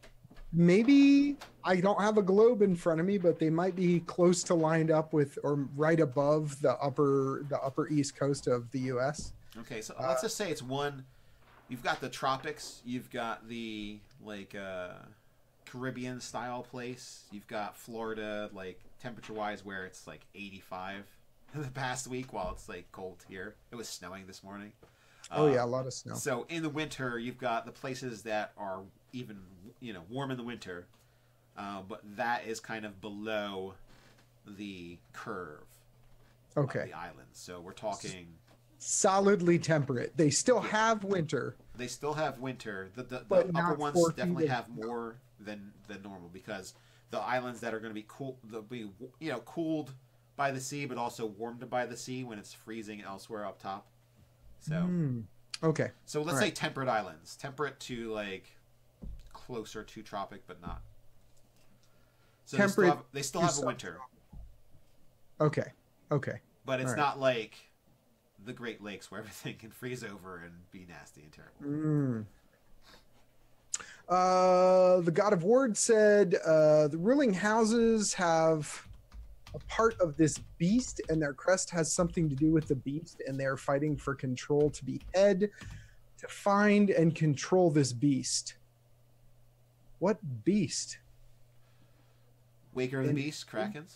maybe, I don't have a globe in front of me, but they might be close to lined up with or right above the upper east coast of the U.S. Okay, so let's just say it's one. You've got the tropics. You've got the like Caribbean style place. You've got Florida, like, temperature-wise, where it's like 85 the past week, while it's like cold here. It was snowing this morning. Oh yeah, a lot of snow. So in the winter, you've got the places that are even warm in the winter, but that is kind of below the curve. Okay. Of the island. So we're talking solidly temperate. They still have winter. The upper ones definitely have more than normal because the islands that are going to be cool, they'll be cooled by the sea, but also warmed by the sea when it's freezing elsewhere up top. So, okay. So let's say temperate islands, temperate to like closer to tropic, but not. So they still have a winter. Okay. Okay. But it's not like the Great Lakes where everything can freeze over and be nasty and terrible. The God of Ward said, the ruling houses have a part of this beast, and their crest has something to do with the beast, and they're fighting for control to be head, to find and control this beast. What beast? Waker of the Beast, Krakens?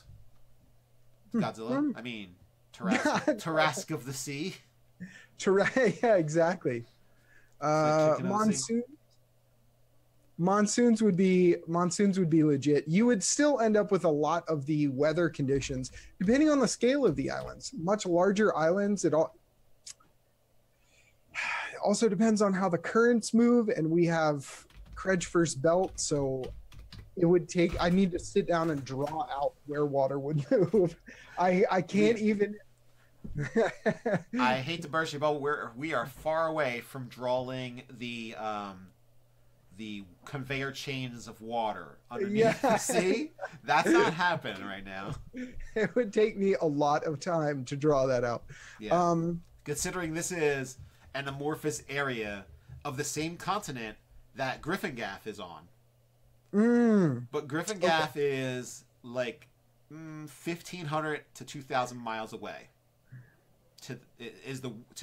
Godzilla? I mean, Tarrasque of the Sea? Yeah, exactly. Monsoon. Monsoons would be legit. You would still end up with a lot of the weather conditions, depending on the scale of the islands. Much larger islands, it also depends on how the currents move, and we have Kredger's Belt, so it would take. I need to sit down and draw out where water would move. I can't even. I hate to burst your bubble. We are far away from drawing the conveyor chains of water underneath the sea. That's not happening right now. It would take me a lot of time to draw that out. Yeah. Considering this is an amorphous area of the same continent that Griffingath is on. But Griffingath is like 1,500 to 2,000 miles away. To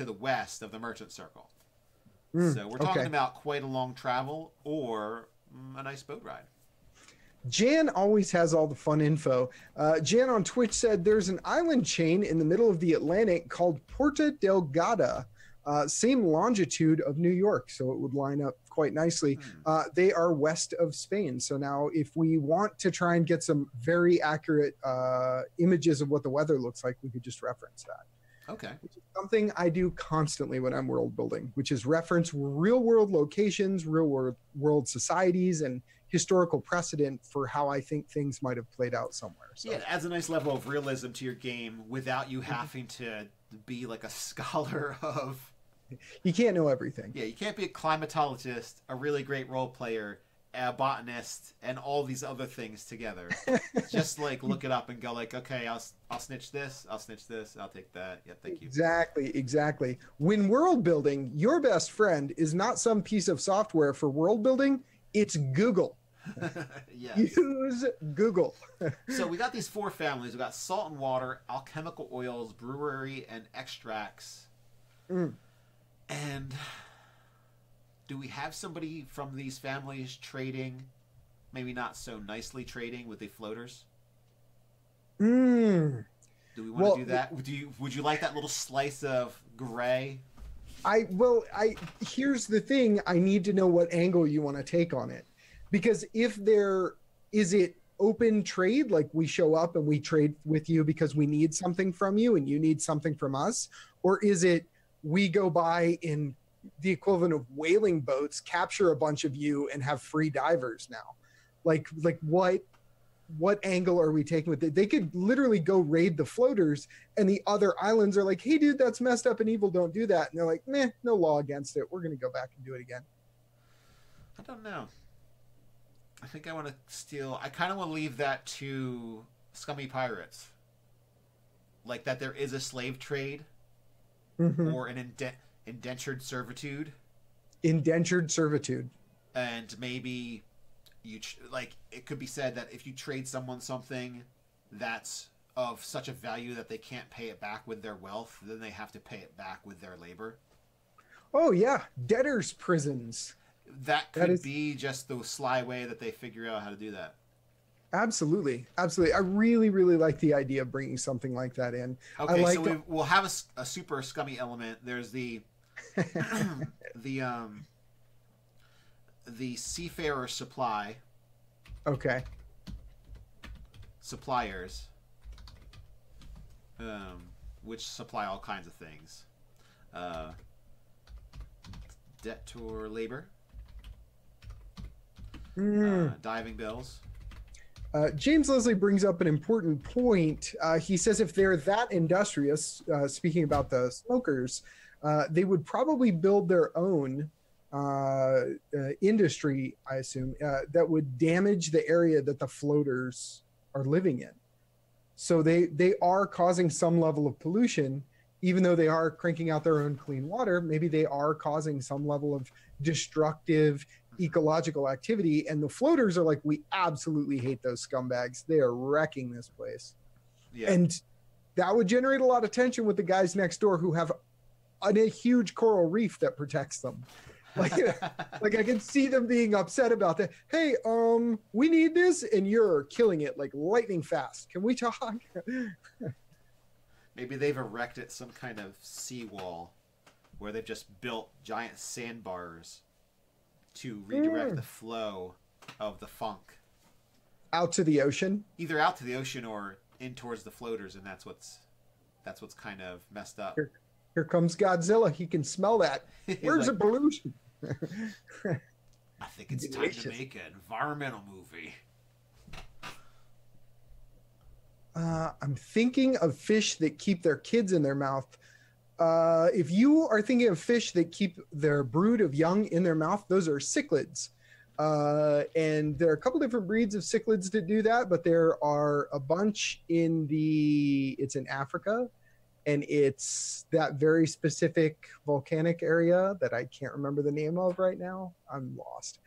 the west of the Merchant Circle. So we're talking about quite a long travel or a nice boat ride. Jan always has all the fun info. Jan on Twitch said there's an island chain in the middle of the Atlantic called Porta Delgada, same longitude of New York, so it would line up quite nicely. They are west of Spain. So now if we want to try and get some very accurate images of what the weather looks like, we could just reference that. Okay. Which is something I do constantly when I'm world building, which is reference real world locations, real world societies, and historical precedent for how I think things might have played out somewhere. So. Yeah, it adds a nice level of realism to your game without you having to be like a scholar of... You can't know everything. Yeah, you can't be a climatologist, a really great role player, a botanist, and all these other things together. Just like look it up and go like, okay, I'll snitch this, I'll snitch this, I'll take that. Yeah, thank you. Exactly. When world building, your best friend is not some piece of software for world building, it's Google. Yes. Use Google. So we got these four families. We got salt and water, alchemical oils, brewery, and extracts. And do we have somebody from these families trading, maybe not so nicely trading, with the floaters? Do we want to do that? Would you like that little slice of gray? Here's the thing. I need to know what angle you want to take on it, because if there is it open trade, like we show up and we trade with you because we need something from you and you need something from us, or is it we go by in the equivalent of whaling boats, capture a bunch of you and have free divers now? Like what angle are we taking with it? They could literally go raid the floaters, and the other islands are like, hey dude, that's messed up and evil, don't do that. And they're like, meh, no law against it. We're going to go back and do it again. I don't know. I think I want to I kind of want to leave that to scummy pirates. Like that there is a slave trade or an indentured servitude, and maybe you like it could be said that if you trade someone something that's of such a value that they can't pay it back with their wealth, then they have to pay it back with their labor. Oh yeah, debtors' prisons. That could be just the sly way that they figure out how to do that. Absolutely. I really like the idea of bringing something like that in. Okay, so we'll have a super scummy element. There's the seafarer supply. Okay. Suppliers, which supply all kinds of things. Debtor labor. Diving bells. James Leslie brings up an important point. He says if they're that industrious, speaking about the smokers, they would probably build their own industry, I assume, that would damage the area that the floaters are living in. So they are causing some level of pollution, even though they are cranking out their own clean water. Maybe they are causing some level of destructive ecological activity, and the floaters are like, we absolutely hate those scumbags. They are wrecking this place. Yeah. And that would generate a lot of tension with the guys next door who have a huge coral reef that protects them. Like, like I can see them being upset about that. Hey, we need this, and you're killing it like lightning fast. Can we talk? Maybe they've erected some kind of seawall where they've just built giant sandbars to redirect the flow of the funk out to the ocean. Either out to the ocean or in towards the floaters, and that's what's kind of messed up. Here comes Godzilla. He can smell that. Where's like, a pollution? I think it's time to make an environmental movie. I'm thinking of fish that keep their kids in their mouth. If you are thinking of fish that keep their brood of young in their mouth, those are cichlids. And there are a couple different breeds of cichlids that do that, but there are a bunch it's in Africa. And it's that very specific volcanic area that I can't remember the name of right now. I'm lost.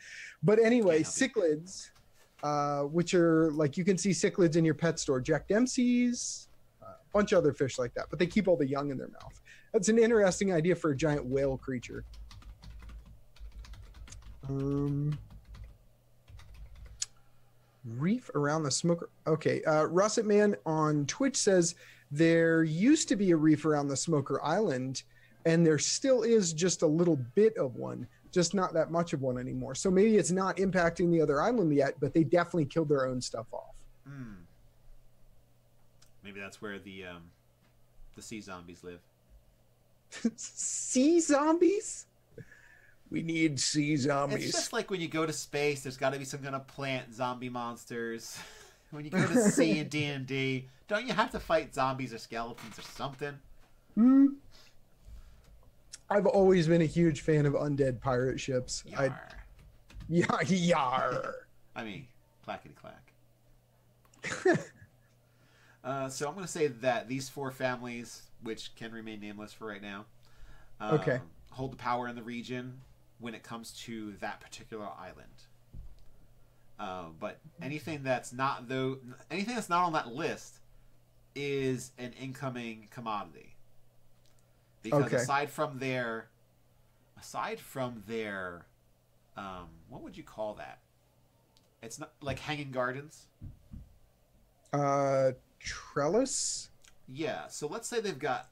But anyway, cichlids, which are like, you can see cichlids in your pet store, Jack Dempsey's, a bunch of other fish like that, but they keep all the young in their mouth. That's an interesting idea for a giant whale creature. Reef around the smoker. Okay. Russet Man on Twitch says, there used to be a reef around the Smoker Island, and there still is just a little bit of one, just not that much of one anymore. So maybe it's not impacting the other island yet, but they definitely killed their own stuff off. Mm. Maybe that's where the sea zombies live. Sea zombies? We need sea zombies. It's just like when you go to space, there's got to be some kind of plant zombie monsters. When you go to sea in D&D, don't you have to fight zombies or skeletons or something? Mm. I've always been a huge fan of undead pirate ships. Yar. Yar. I mean, clackety clack. So I'm going to say that these four families, which can remain nameless for right now, hold the power in the region when it comes to that particular island. But anything that's not on that list is an incoming commodity. Because aside from their, what would you call that? It's not like hanging gardens. Trellis. Yeah. So let's say they've got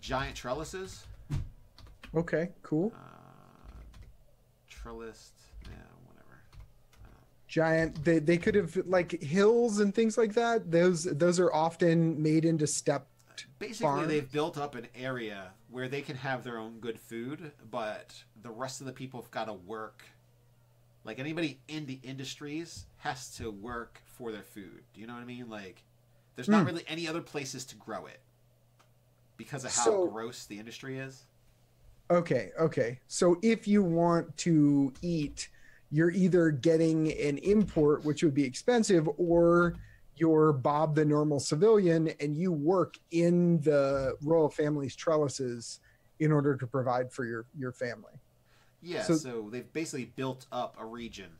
giant trellises. Okay. Cool. Trellis. Yeah, whatever. Giant. They could have like hills and things like that. Those are often made into stepped. Basically, farms. They've built up an area where they can have their own good food, but the rest of the people have got to work. Like anybody in the industries has to work for their food. Do you know what I mean? Like, there's not really any other places to grow it because of how gross the industry is. Okay. So if you want to eat, you're either getting an import, which would be expensive, or you're Bob the normal civilian, and you work in the royal family's trellises in order to provide for your family. Yeah, so they've basically built up a region,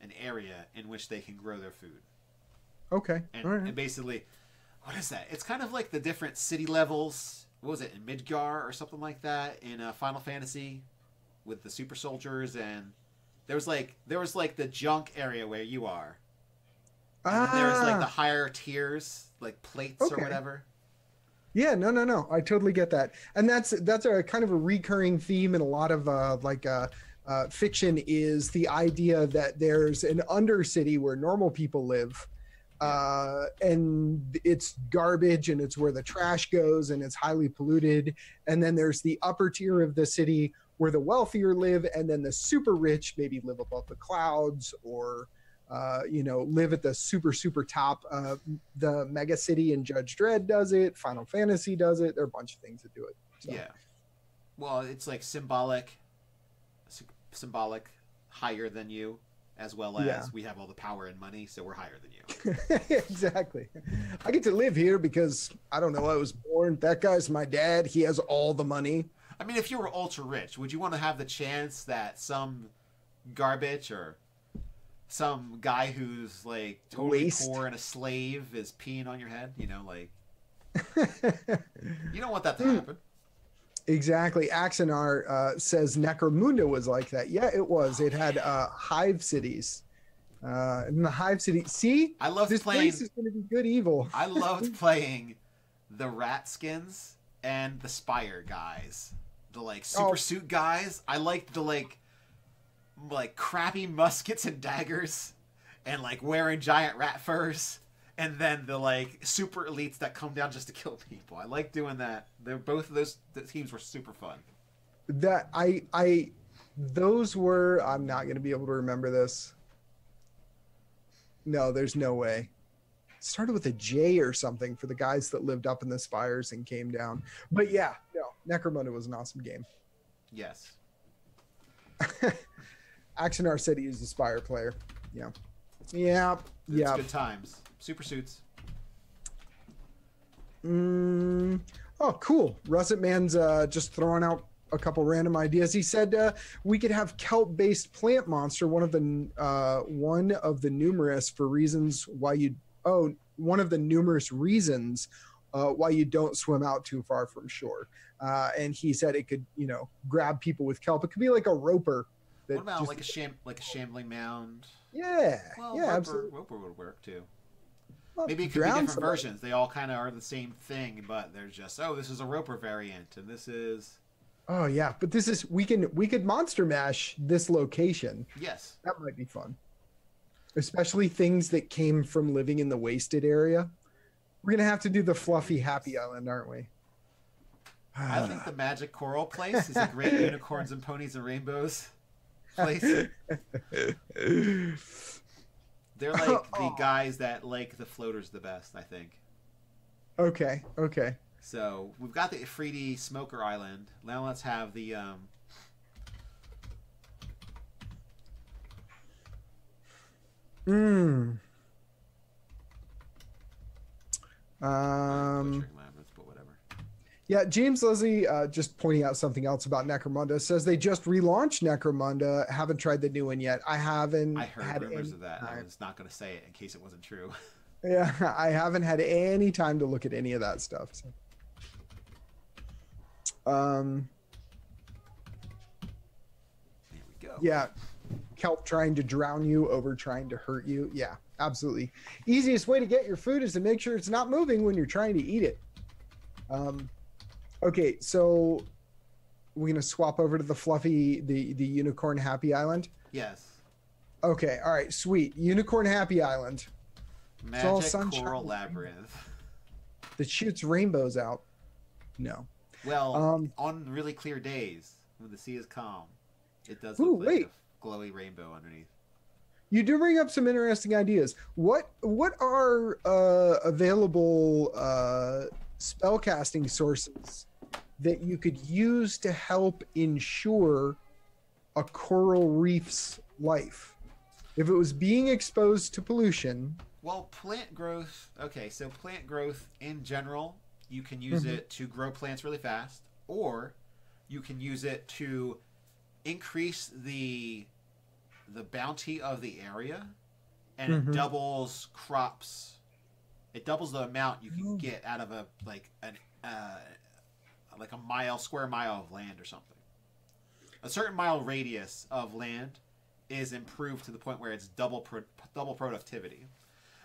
an area in which they can grow their food. Okay. And basically, what is that? It's kind of like the different city levels. What was it, in Midgar or something like that, in Final Fantasy with the super soldiers, and there was like the junk area where you are. And there was like the higher tiers, like plates or whatever. Yeah, no. I totally get that. And that's a kind of a recurring theme in a lot of fiction, is the idea that there's an undercity where normal people live. And it's garbage, and it's where the trash goes, and it's highly polluted. And then there's the upper tier of the city where the wealthier live, and then the super rich maybe live above the clouds, or live at the super top. The mega city in Judge Dredd does it. Final Fantasy does it. There are a bunch of things that do it. So. Yeah, well, it's like symbolic, higher than you. As well as we have all the power and money, so we're higher than you. Exactly. I get to live here because I was born. That guy's my dad. He has all the money. I mean, if you were ultra rich, would you want to have the chance that some garbage or some guy who's like totally poor and a slave is peeing on your head? You know, like you don't want that to happen. Exactly. Axonar says Necromunda was like that. Yeah, it was. It had hive cities. In the hive city, see, I love this playing, place is going to be good evil. I loved playing the rat skins and the spire guys, the like super suit guys. I liked the like crappy muskets and daggers, and like wearing giant rat furs, and then the like super elites that come down just to kill people. I like doing that. They're both of those teams were super fun. That those were. I'm not going to be able to remember this. No, there's no way. It started with a J or something for the guys that lived up in the spires and came down. But yeah, no, Necromunda was an awesome game. Yes. Axonar said he was a spire player. Yeah. Yeah. Yeah. Good times. Super suits. Oh, cool. Russet Man's just throwing out a couple random ideas. He said we could have kelp-based plant monster, one of the numerous reasons why you don't swim out too far from shore. And he said it could, you know, grab people with kelp. It could be like a roper. What about like a shambling mound? Yeah, well, yeah, roper, absolutely. Roper would work too. Well, maybe it could be different versions. They all kind of are the same thing, but they're just this is a roper variant, and this is. Oh yeah, but this is we could monster mash this location. Yes, that might be fun, especially things that came from living in the wasted area. We're gonna have to do the fluffy Happy Island, aren't we? I think the Magic Coral place is a great unicorns and ponies and rainbows place. They're like the guys that like the floaters the best, I think. Okay. Okay. So we've got the Ifriti Smoker Island. Now let's have the labyrinth, but whatever. Yeah, James Leslie just pointing out something else about Necromunda. Says they just relaunched Necromunda. Haven't tried the new one yet. I haven't. I heard rumors of that. I was not going to say it in case it wasn't true. Yeah, I haven't had any time to look at any of that stuff. So. There we go. Yeah, kelp trying to drown you over trying to hurt you. Yeah, absolutely. Easiest way to get your food is to make sure it's not moving when you're trying to eat it. Okay, so we're gonna swap over to the fluffy, the unicorn Happy Island. Yes. Okay. All right. Sweet. Unicorn Happy Island. Magic Coral Labyrinth. That shoots rainbows out. No. Well, on really clear days when the sea is calm, it does look like a glowy rainbow underneath. You do bring up some interesting ideas. What are available spellcasting sources that you could use to help ensure a coral reef's life? If it was being exposed to pollution... Well, plant growth, okay, so plant growth in general, you can use it to grow plants really fast, or you can use it to increase the bounty of the area, and it doubles crops. It doubles the amount you can get out of a like a square mile of land or something. A certain mile radius of land is improved to the point where it's double productivity.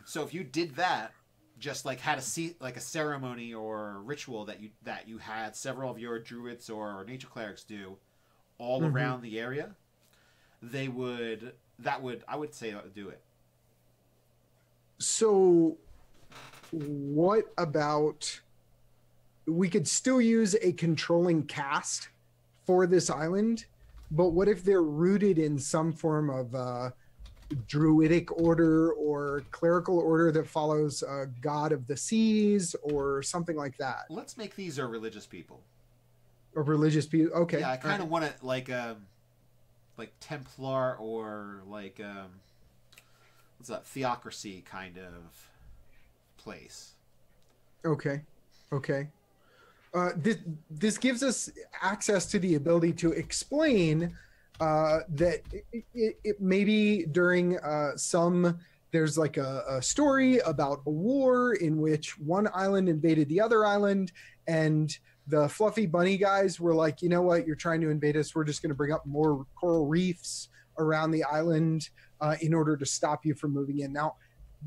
So if you did that, just like had a ceremony or ritual that you had several of your druids or nature clerics do all around the area, they would I would say that would do it. So what about we could still use a controlling caste for this island, but what if they're rooted in some form of druidic order or clerical order that follows a god of the seas or something like that? Let's make these a religious people. Or religious people. Okay. Yeah, I kind of want it like Templar or like what's that, theocracy kind of place. Okay. Okay. This gives us access to the ability to explain that it maybe during some, there's like a story about a war in which one island invaded the other island, and the fluffy bunny guys were like, you know what, you're trying to invade us. We're just going to bring up more coral reefs around the island in order to stop you from moving in. Now,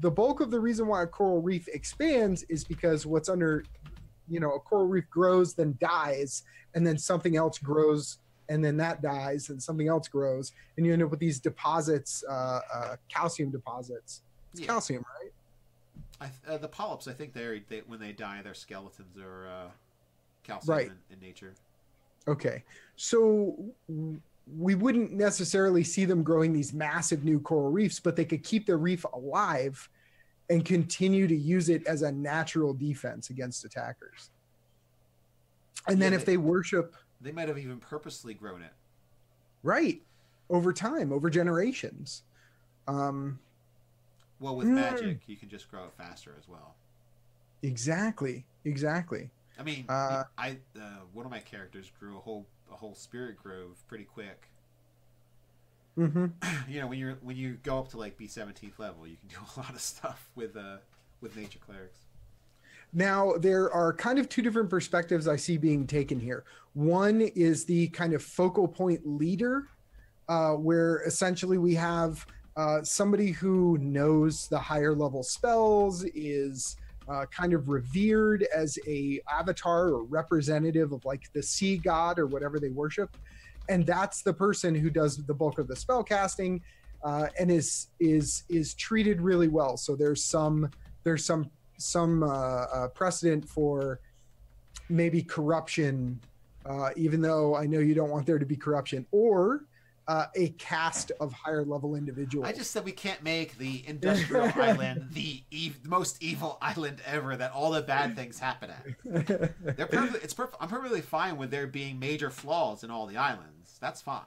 the bulk of the reason why a coral reef expands is because what's under, you know, a coral reef grows, then dies, and then something else grows, and then that dies, and something else grows, and you end up with these deposits, calcium deposits. It's calcium, right? The polyps, I think they when they die, their skeletons are calcium in nature. Okay, so we wouldn't necessarily see them growing these massive new coral reefs, but they could keep their reef alive and continue to use it as a natural defense against attackers. And then if they worship... They might have even purposely grown it. Right. Over time, over generations. Well, with magic, you can just grow it faster as well. Exactly. Exactly. I mean, one of my characters grew a whole spirit grove pretty quick. Mm-hmm. You know, when you go up to like B17th level, you can do a lot of stuff with nature clerics. Now, there are kind of two different perspectives I see being taken here. One is the kind of focal point leader, where essentially we have somebody who knows the higher level spells, is kind of revered as a avatar or representative of like the sea god or whatever they worship. And that's the person who does the bulk of the spell casting, and is treated really well. So there's some precedent for maybe corruption, even though I know you don't want there to be corruption, or a cast of higher level individuals. I just said we can't make the industrial island the most evil island ever that all the bad things happen at. I'm perfectly fine with there being major flaws in all the islands. That's fine.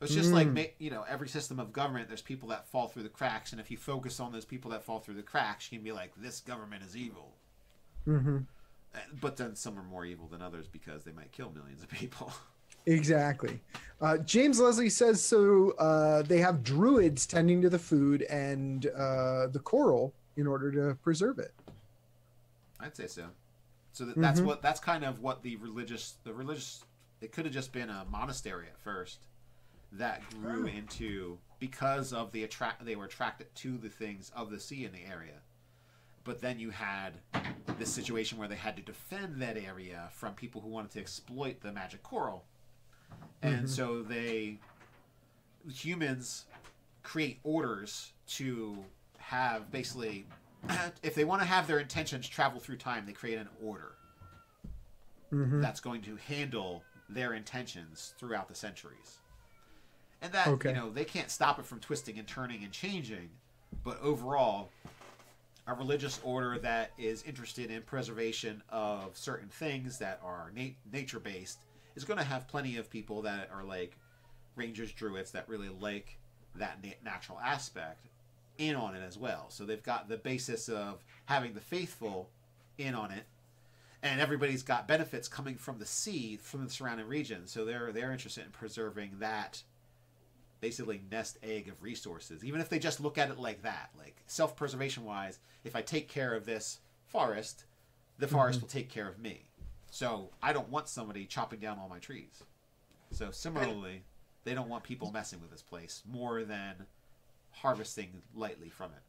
It's just like, you know, every system of government, there's people that fall through the cracks. And if you focus on those people that fall through the cracks, you can be like, this government is evil. Mm-hmm. But then some are more evil than others because they might kill millions of people. Exactly. James Leslie says, so they have druids tending to the food and the coral in order to preserve it. I'd say so. So that's what, that's kind of what the religious, it could have just been a monastery at first that grew into, because of they were attracted to the things of the sea in the area. But then you had this situation where they had to defend that area from people who wanted to exploit the magic coral. And so humans create orders to have basically, if they want to have their intentions travel through time, they create an order that's going to handle their intentions throughout the centuries. And that, you know, they can't stop it from twisting and turning and changing, but overall, a religious order that is interested in preservation of certain things that are nature-based is going to have plenty of people that are like rangers, druids that really like that natural aspect in on it as well. So they've got the basis of having the faithful in on it, and everybody's got benefits coming from the sea, from the surrounding region. So they're interested in preserving that basically nest egg of resources, even if they just look at it like that, like self-preservation wise. If I take care of this forest, the forest will take care of me. So I don't want somebody chopping down all my trees. So similarly, they don't want people messing with this place more than harvesting lightly from it.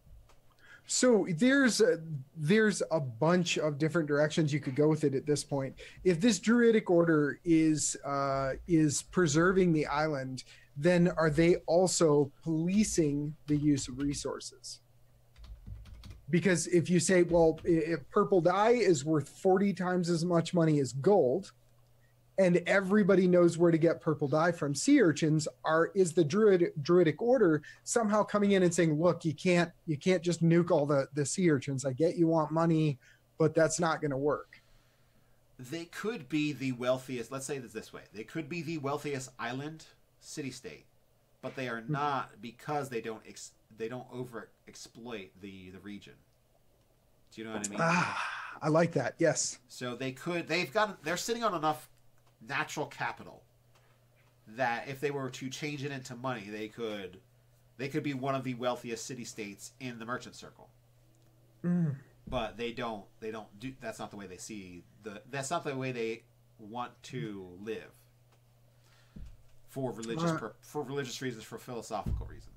So there's a bunch of different directions you could go with it at this point. If this druidic order is preserving the island, then are they also policing the use of resources? Because if you say, well, if purple dye is worth 40 times as much money as gold, and everybody knows where to get purple dye from sea urchins, is the druidic order somehow coming in and saying, look, you can't just nuke all the sea urchins. I get you want money, but that's not going to work. They could be the wealthiest, let's say this way, they could be the wealthiest island city-state, but they are not, because they don't over exploit the region. Do you know what I mean? Ah, I like that. Yes. So they could. They're sitting on enough natural capital that if they were to change it into money, they could be one of the wealthiest city-states in the Merchant Circle. Mm. But they don't do. That's not the way they see the. That's not the way they want to live. For religious reasons, for philosophical reasons.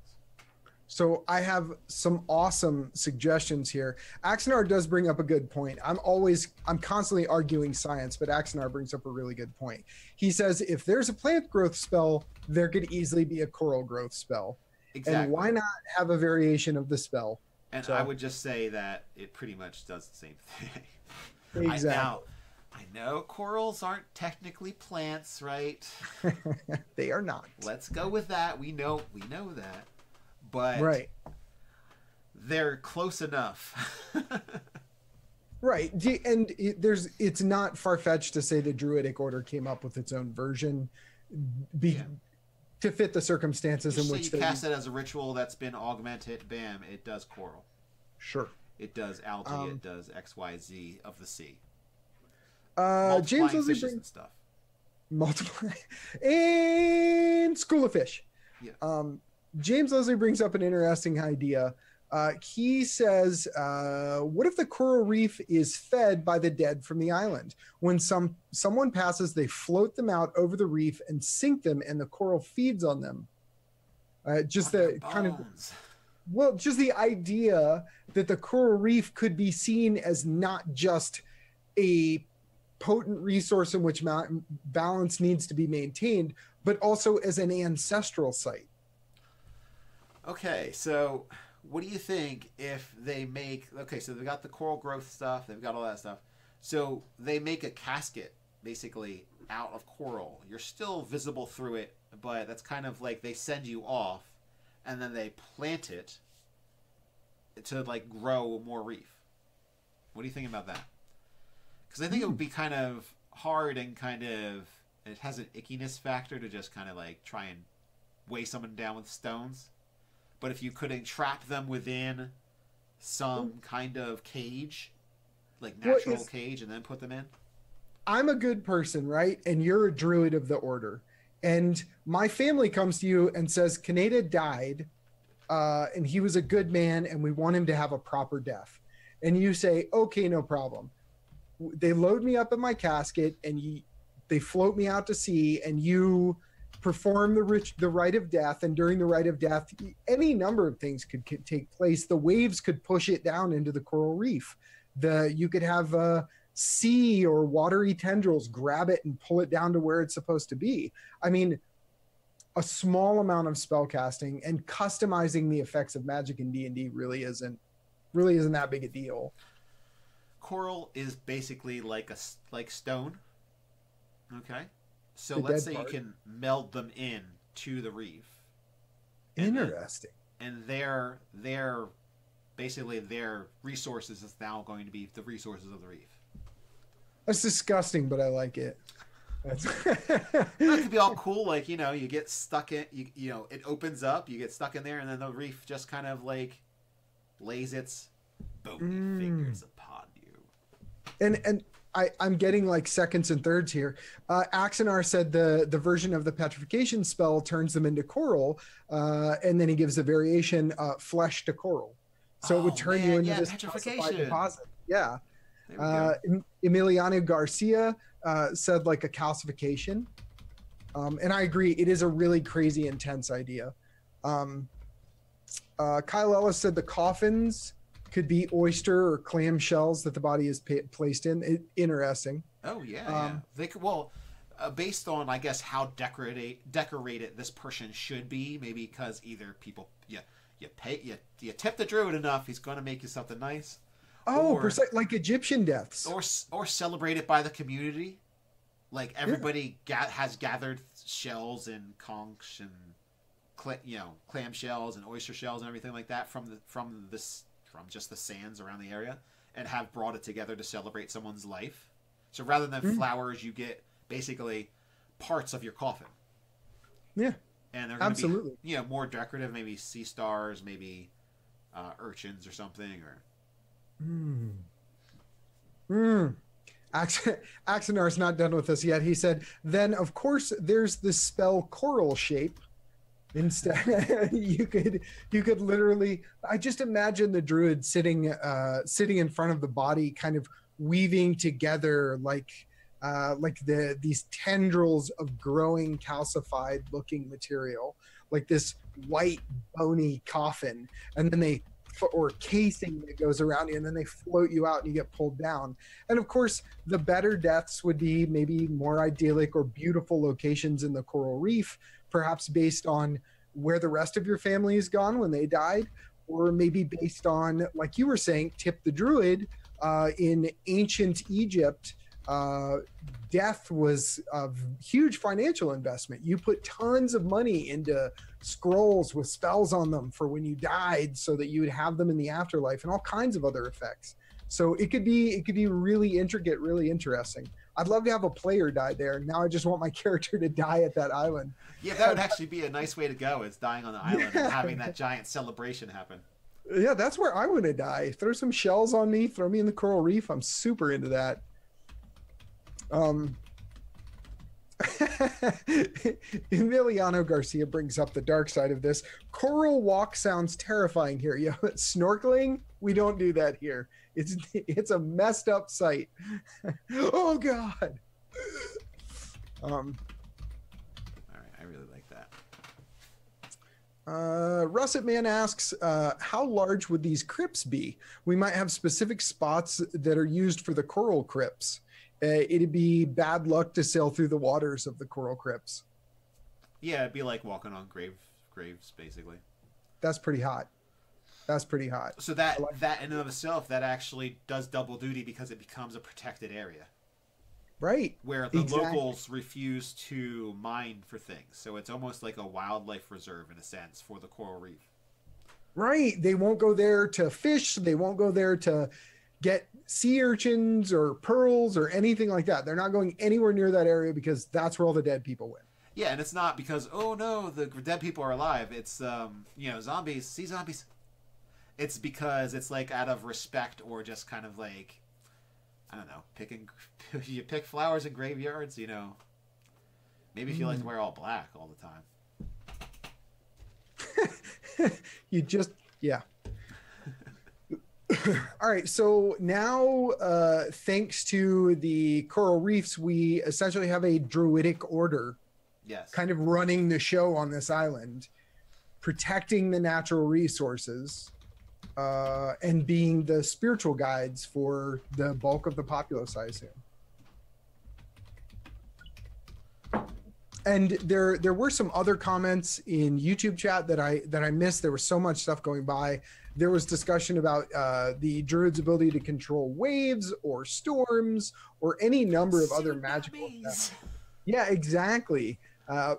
So I have some awesome suggestions here. Axanar does bring up a good point. I'm constantly arguing science, but Axanar brings up a really good point. He says, if there's a plant growth spell, there could easily be a coral growth spell. Exactly. And why not have a variation of the spell? And so, I would just say that it pretty much does the same thing. Exactly. I know corals aren't technically plants, right? They are not. Let's go with that. We know that. But right, they're close enough. Right. And it's not far-fetched to say the Druidic Order came up with its own version to fit the circumstances in which they cast it as a ritual that's been augmented. Bam, it does coral. Sure. It does algae. It does XYZ of the sea. James Leslie brings and stuff. Multiply and School of Fish. Yeah. James Leslie brings up an interesting idea. He says, what if the coral reef is fed by the dead from the island? When someone passes, they float them out over the reef and sink them, and the coral feeds on them. Just the idea that the coral reef could be seen as not just a potent resource in which balance needs to be maintained, but also as an ancestral site. Okay, so what do you think if they make... Okay, so they've got the coral growth stuff. They've got all that stuff. So they make a casket, basically, out of coral. You're still visible through it, but that's kind of like they send you off, and then they plant it to, like, grow more reef. What do you think about that? Because I think it would be kind of hard and kind of... It has an ickiness factor to just kind of, like, try and weigh someone down with stones. But if you could entrap them within some kind of cage, like natural cage, and then put them in. I'm a good person, right? And you're a druid of the order. And my family comes to you and says, Kienata died, and he was a good man, and we want him to have a proper death. And you say, okay, no problem. They load me up in my casket, and they float me out to sea, and you perform the rite of death, and during the rite of death, any number of things could take place. The waves could push it down into the coral reef. You could have sea or watery tendrils grab it and pull it down to where it's supposed to be. I mean, a small amount of spellcasting and customizing the effects of magic in D&D really isn't that big a deal. Coral is basically like stone. Okay, so let's say you can meld them in to the reef. Interesting. And their resources is now going to be the resources of the reef. That's disgusting, but I like it. That could be all cool. Like, you know, you get stuck in. You know, it opens up. You get stuck in there, and then the reef just kind of like lays its bony fingers upon. And I'm getting like seconds and thirds here. Axanar said the version of the petrification spell turns them into coral, and then he gives a variation flesh to coral. So it would turn you into this petrified deposit. Yeah. Emiliano Garcia said like a calcification. And I agree, it is a really crazy, intense idea. Kyle Ellis said the coffins could be oyster or clam shells that the body is placed in. Interesting. Oh yeah, yeah. They could, based on I guess how decorated this person should be, maybe because either people you tip the druid enough, he's going to make you something nice. Like Egyptian deaths, or celebrated by the community, like everybody has gathered shells and conch and clam shells and oyster shells and everything like that from just the sands around the area, and have brought it together to celebrate someone's life. So rather than flowers, you get basically parts of your coffin. Yeah, and they're absolutely be, more decorative, maybe sea stars, maybe urchins or something. Axinar's not done with us yet. He said, then, of course, there's the spell Coral Shape. Instead, you could literally, I just imagine the druid sitting in front of the body, kind of weaving together like these tendrils of growing calcified looking material, like this white bony coffin, and then they, or casing that goes around you, and then they float you out and you get pulled down. And of course, the better deaths would be maybe more idyllic or beautiful locations in the coral reef, perhaps based on where the rest of your family is gone when they died, or maybe based on, like you were saying, Tip the Druid, in ancient Egypt, death was a huge financial investment. You put tons of money into scrolls with spells on them for when you died, so that you would have them in the afterlife, and all kinds of other effects. So it could be really intricate, really interesting. I'd love to have a player die there. Now I just want my character to die at that island. Yeah, that would actually be a nice way to go, is dying on the island and having that giant celebration happen. Yeah, that's where I want to die. Throw some shells on me, throw me in the coral reef. I'm super into that. Emiliano Garcia brings up the dark side of this. Coral walk sounds terrifying here. Yeah, snorkeling? We don't do that here. It's a messed up sight. Oh God. All right, I really like that. Russet Man asks, how large would these crypts be? We might have specific spots that are used for the coral crypts. It'd be bad luck to sail through the waters of the coral crypts. Yeah, it'd be like walking on graves, basically. That's pretty hot. That's pretty hot. So that in and of itself, that actually does double duty, because it becomes a protected area. Right. Where the locals refuse to mine for things. So it's almost like a wildlife reserve, in a sense, for the coral reef. Right. They won't go there to fish. They won't go there to get sea urchins or pearls or anything like that. They're not going anywhere near that area, because that's where all the dead people went. Yeah, and it's not because, oh no, the dead people are alive. It's, you know, zombies, sea zombies. It's because it's like out of respect, or just kind of like, I don't know, you pick flowers in graveyards, you know. Maybe if you like to wear all black all the time. You just, yeah. All right, so now, thanks to the coral reefs, we essentially have a druidic order, yes, kind of running the show on this island, protecting the natural resources, and being the spiritual guides for the bulk of the populace, I assume. And there were some other comments in YouTube chat that I missed. There was so much stuff going by. There was discussion about the druid's ability to control waves or storms or any number of other magical effects. Yeah, exactly. A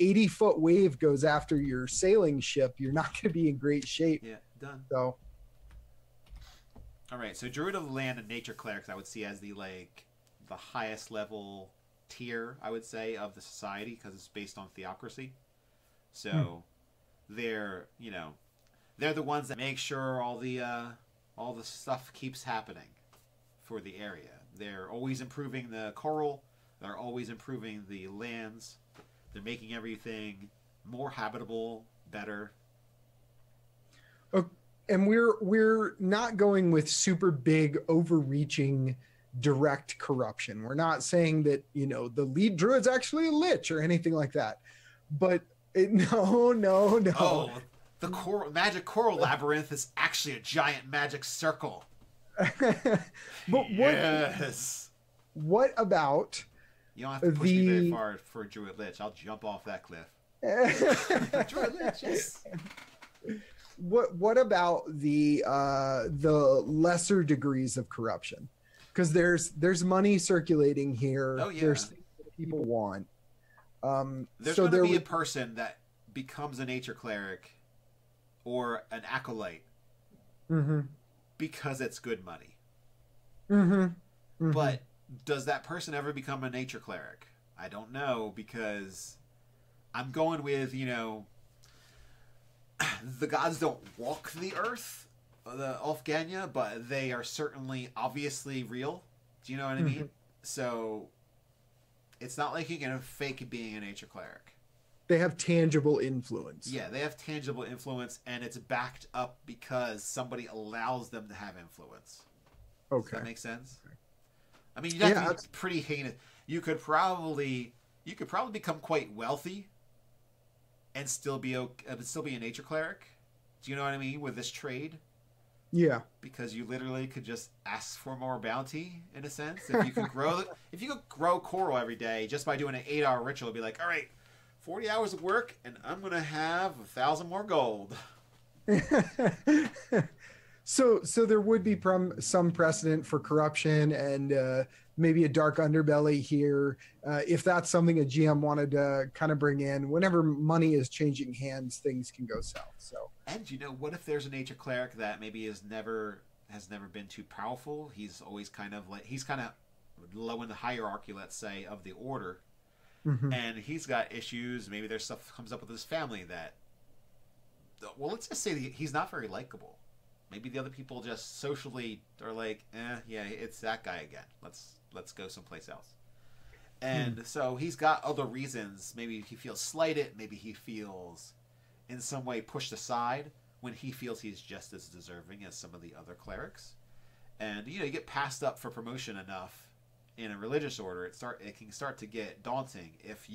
80-foot wave goes after your sailing ship. You're not going to be in great shape. Yeah, done. So, all right. So druid of land and nature clerics, I would see as the the highest level tier, I would say, of the society, because it's based on theocracy. So they're, you know, they're the ones that make sure all the stuff keeps happening for the area. They're always improving the coral. They're always improving the lands. They're making everything more habitable, better. Okay. And we're not going with super big, overreaching, direct corruption. We're not saying that, you know, the lead druid's actually a lich or anything like that. But no. Oh. The coral, magic coral labyrinth is actually a giant magic circle. But yes. What about? You don't have to push me very far for a druid lich. I'll jump off that cliff. Druid lich, yes. What about the lesser degrees of corruption? Because there's money circulating here. Oh yeah. There's things that people want. There's going to be a person that becomes a nature cleric or an acolyte because it's good money. But does that person ever become a nature cleric? I don't know, because I'm going with, you know, the gods don't walk the earth, the Ulfganya, but they are certainly obviously real. Do you know what I mean? So it's not like you can fake being a nature cleric. They have tangible influence. Yeah, they have tangible influence, and it's backed up because somebody allows them to have influence. Okay. Does that make sense? Okay. I mean, you'd have to be pretty heinous. You could probably become quite wealthy and still be a nature cleric. Do you know what I mean? With this trade? Yeah. Because you literally could just ask for more bounty, in a sense. If you could grow coral every day just by doing an 8-hour ritual, it'd be like, all right, 40 hours of work, and I'm going to have 1,000 more gold. So there would be some precedent for corruption and maybe a dark underbelly here. If that's something a GM wanted to kind of bring in, whenever money is changing hands, things can go south. So, and you know, what if there's a nature cleric that maybe has never been too powerful? He's always kind of like, he's kind of low in the hierarchy, let's say, of the order. And he's got issues. Maybe there's stuff comes up with his family that, well, let's just say he's not very likable. Maybe the other people just socially are like, yeah, it's that guy again. Let's go someplace else. And so he's got other reasons. Maybe he feels slighted. Maybe he feels in some way pushed aside when he feels he's just as deserving as some of the other clerics. And, you know, you get passed up for promotion enough in a religious order, it can start to get daunting if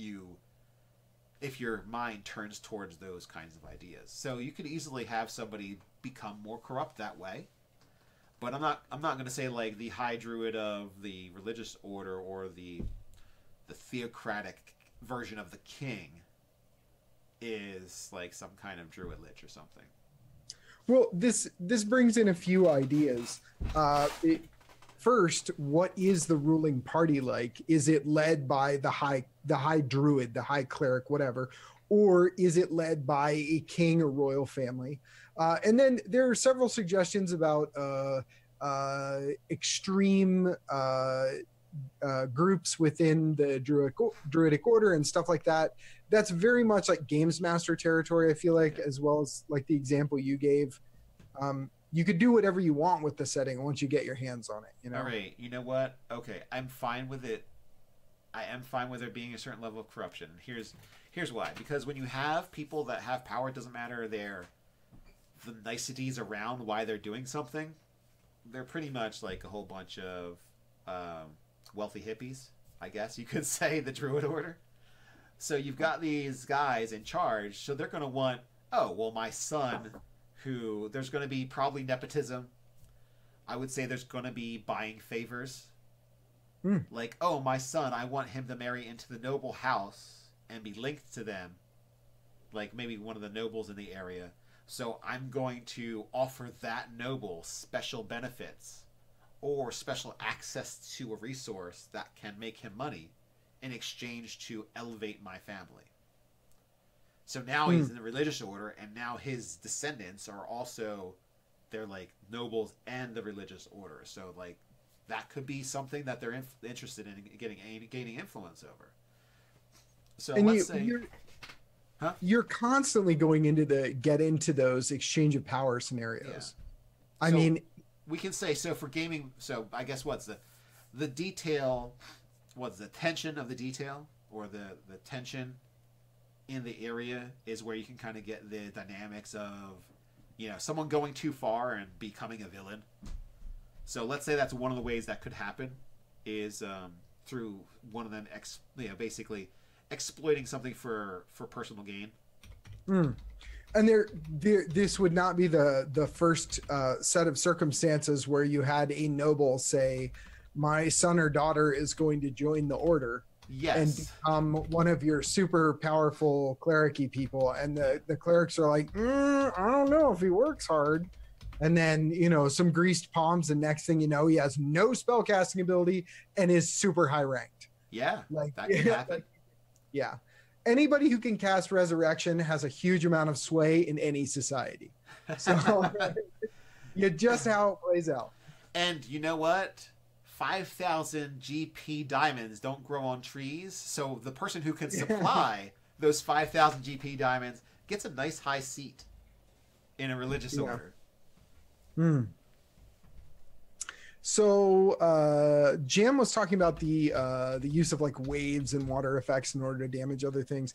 your mind turns towards those kinds of ideas. So you could easily have somebody become more corrupt that way. But I'm not going to say like the high druid of the religious order or the theocratic version of the king is like some kind of druid lich or something. Well, this brings in a few ideas. First, what is the ruling party like? Is it led by the high druid, the high cleric, whatever, or is it led by a king or royal family? And then there are several suggestions about extreme groups within the druidic order and stuff like that. That's very much like Games Master territory, I feel like, as well as like the example you gave. You could do whatever you want with the setting once you get your hands on it, you know? All right, you know what? Okay, I'm fine with it. I am fine with there being a certain level of corruption. Here's why. Because when you have people that have power, it doesn't matter the niceties around why they're doing something. They're pretty much like a whole bunch of wealthy hippies, I guess you could say, the druid order. So you've got these guys in charge, so they're going to want, oh, well, my son... who there's going to be probably nepotism. I would say there's going to be buying favors. Like, oh, my son, I want him to marry into the noble house and be linked to them. Like maybe one of the nobles in the area. So I'm going to offer that noble special benefits or special access to a resource that can make him money in exchange to elevate my family. So now he's in the religious order, and now his descendants are also, they're like nobles and the religious order. So like that could be something that they're interested in gaining influence over. So and you're constantly going into those exchange of power scenarios. Yeah. I mean, we can say, so for gaming, so I guess what's the detail, what's the tension of the detail, or the tension in the area is where you can kind of get the dynamics of, you know, someone going too far and becoming a villain. So let's say that's one of the ways that could happen is through one of them, you know, basically exploiting something for personal gain. And this would not be the first set of circumstances where you had a noble say, my son or daughter is going to join the order. Yes. And become one of your super powerful cleric-y people. And the clerics are like, I don't know if he works hard. And then, you know, some greased palms. And next thing you know, he has no spellcasting ability and is super high ranked. Yeah. Like, that can happen. Yeah. Anybody who can cast resurrection has a huge amount of sway in any society. So you just how it plays out. And you know what? 5,000 GP diamonds don't grow on trees, so the person who can supply those 5,000 GP diamonds gets a nice high seat in a religious order. So Jam was talking about the use of like waves and water effects in order to damage other things.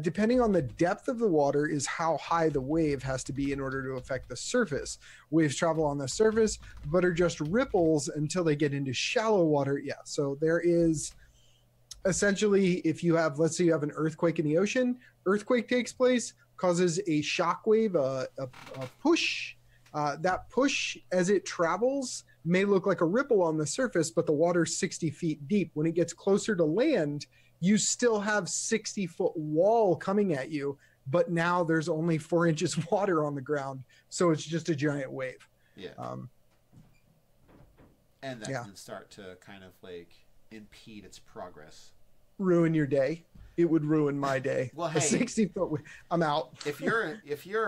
Depending on the depth of the water is how high the wave has to be in order to affect the surface. Waves travel on the surface, but are just ripples until they get into shallow water. Yeah, so there is essentially, if you have, let's say you have an earthquake in the ocean, earthquake takes place, causes a shock wave, a push. That push as it travels may look like a ripple on the surface, but the water's 60 feet deep. When it gets closer to land, you still have 60-foot wall coming at you, but now there's only 4 inches water on the ground, so it's just a giant wave. Yeah. And that can start to kind of like impede its progress. Ruin your day. It would ruin my day. Well, hey, a 60-foot wave, I'm out. If you're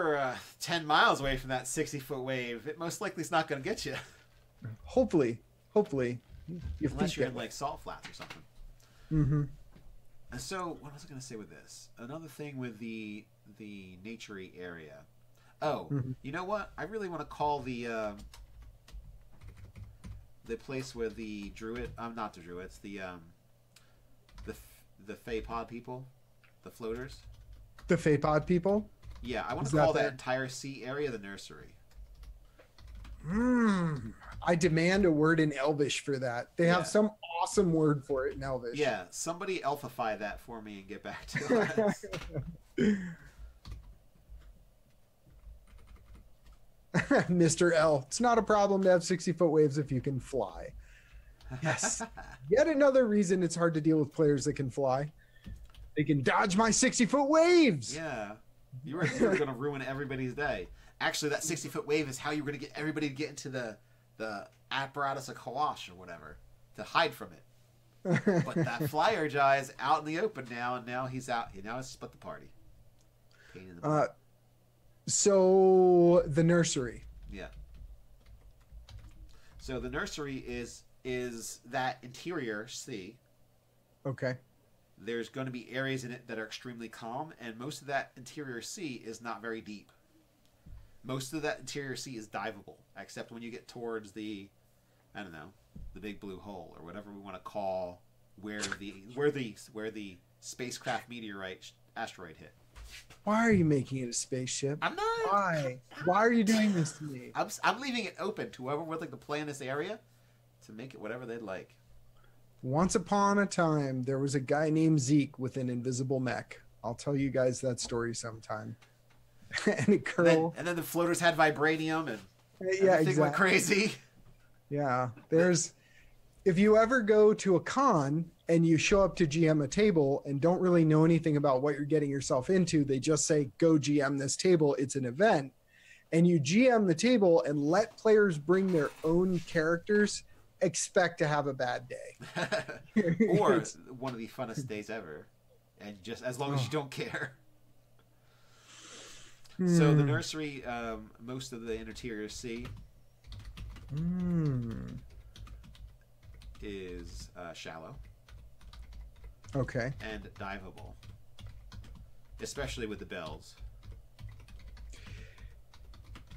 10 miles away from that 60-foot wave, it most likely is not going to get you. Hopefully. Unless you're in like salt flats or something. Mm-hmm. And so, what was I going to say with this? Another thing with the naturey area. Oh, you know what? I really want to call the place where the druid. I'm not the druids. The Fey Pod people, the floaters. The Fey Pod people. Yeah, I want to call that entire sea area the nursery. I demand a word in Elvish for that. They have some awesome word for it in Elvish. Yeah, somebody elfify that for me and get back to us. Mr. L, it's not a problem to have 60-foot waves if you can fly. Yes. Yet another reason it's hard to deal with players that can fly. They can dodge my 60-foot waves. Yeah. You were going to ruin everybody's day. Actually, that 60-foot wave is how you're going to get everybody to get into the apparatus of Kawash or whatever to hide from it. But that flyer guy is out in the open now, and now he's out. Now it's split the party. Pain in the butt. So the nursery. Yeah. So the nursery is that interior sea. Okay. There's going to be areas in it that are extremely calm, and most of that interior sea is not very deep. Most of that interior sea is diveable, except when you get towards the, I don't know, the big blue hole or whatever we want to call where the spacecraft meteorite asteroid hit. Why are you making it a spaceship? I'm not. Why are you doing this to me? I'm leaving it open to whoever would like to play in this area to make it whatever they'd like. Once upon a time, there was a guy named Zeke with an invisible mech. I'll tell you guys that story sometime. And a curl. And then the floaters had vibranium and everything went crazy. Yeah. There's, if you ever go to a con and you show up to GM a table and don't really know anything about what you're getting yourself into, they just say, go GM this table. It's an event. And you GM the table and let players bring their own characters, expect to have a bad day. Or one of the funnest days ever. And just as long as you don't care. So the nursery, most of the interior sea is shallow. Okay. And diveable, especially with the bells.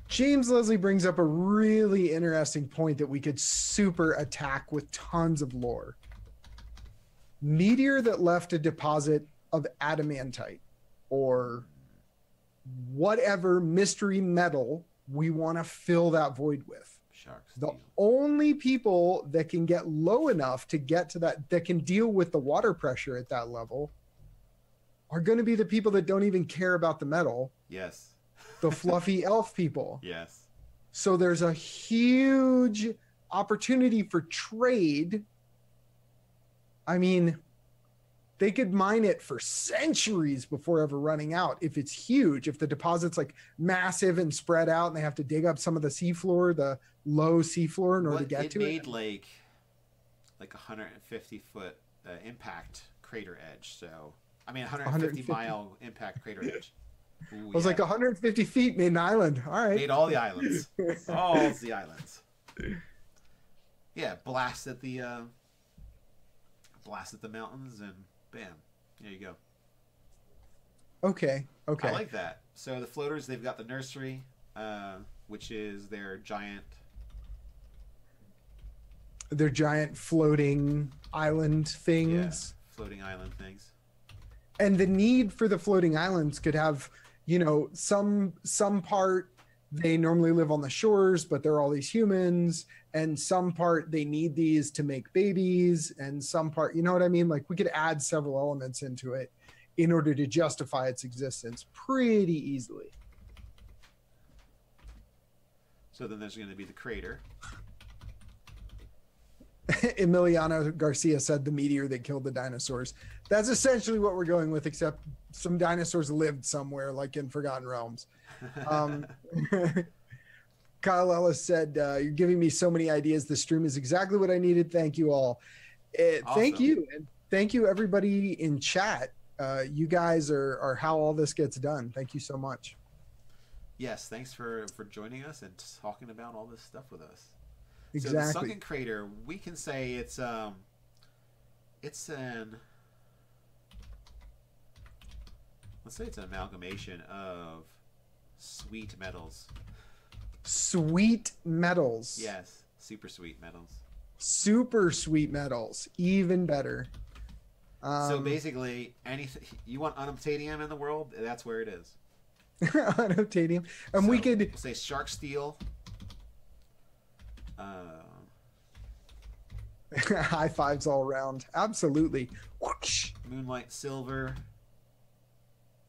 James Leslie brings up a really interesting point that we could super attack with tons of lore. Meteor that left a deposit of adamantite or whatever mystery metal we want to fill that void with. The only people that can get low enough to get to that, that can deal with the water pressure at that level, are going to be the people that don't even care about the metal. Yes. The fluffy elf people. Yes. So there's a huge opportunity for trade. I mean, they could mine it for centuries before ever running out if it's huge, if the deposit's like massive and spread out and they have to dig up some of the seafloor, the low seafloor in order to get to it. It made like 150-foot impact crater edge. So, I mean, 150-mile impact crater edge. Ooh, it was like 150 feet made an island. All right. Made all the islands. All the islands. Yeah, blasted the mountains and bam, there you go. Okay. I like that. So the floaters, they've got the nursery, which is their giant... They're giant floating island things. Yeah, floating island things. And the need for the floating islands could have, you know, some part they normally live on the shores, but there are all these humans, and some part they need these to make babies, and some part, you know what I mean? Like, we could add several elements into it in order to justify its existence pretty easily. So then there's going to be the crater. Emiliano Garcia said the meteor that killed the dinosaurs. That's essentially what we're going with, except some dinosaurs lived somewhere, like in Forgotten Realms. Kyle Ellis said, you're giving me so many ideas. The stream is exactly what I needed. Thank you all. Awesome. Thank you. And thank you, everybody in chat. You guys are how all this gets done. Thank you so much. Yes, thanks for joining us and talking about all this stuff with us. Exactly. So the sunken crater, we can say it's an amalgamation of sweet metals. Sweet metals. Yes, super sweet metals. Super sweet metals, even better. So basically, anything you want unobtainium in the world, that's where it is. Unobtainium, and so we could we'll say shark steel. High fives all around. Absolutely. Whoosh. Moonlight silver,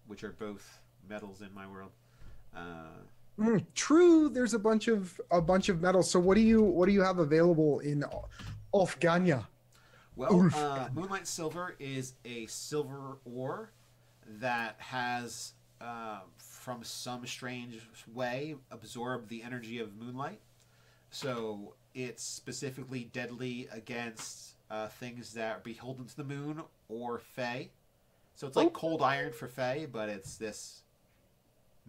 which are both metals in my world. True. There's a bunch of metals. So what do you have available in Ulfgania? Well, Ulfgania. Moonlight silver is a silver ore that has from some strange way absorbed the energy of moonlight. So it's specifically deadly against things that are beholden to the moon or Fey. So it's like cold iron for Fey, but it's this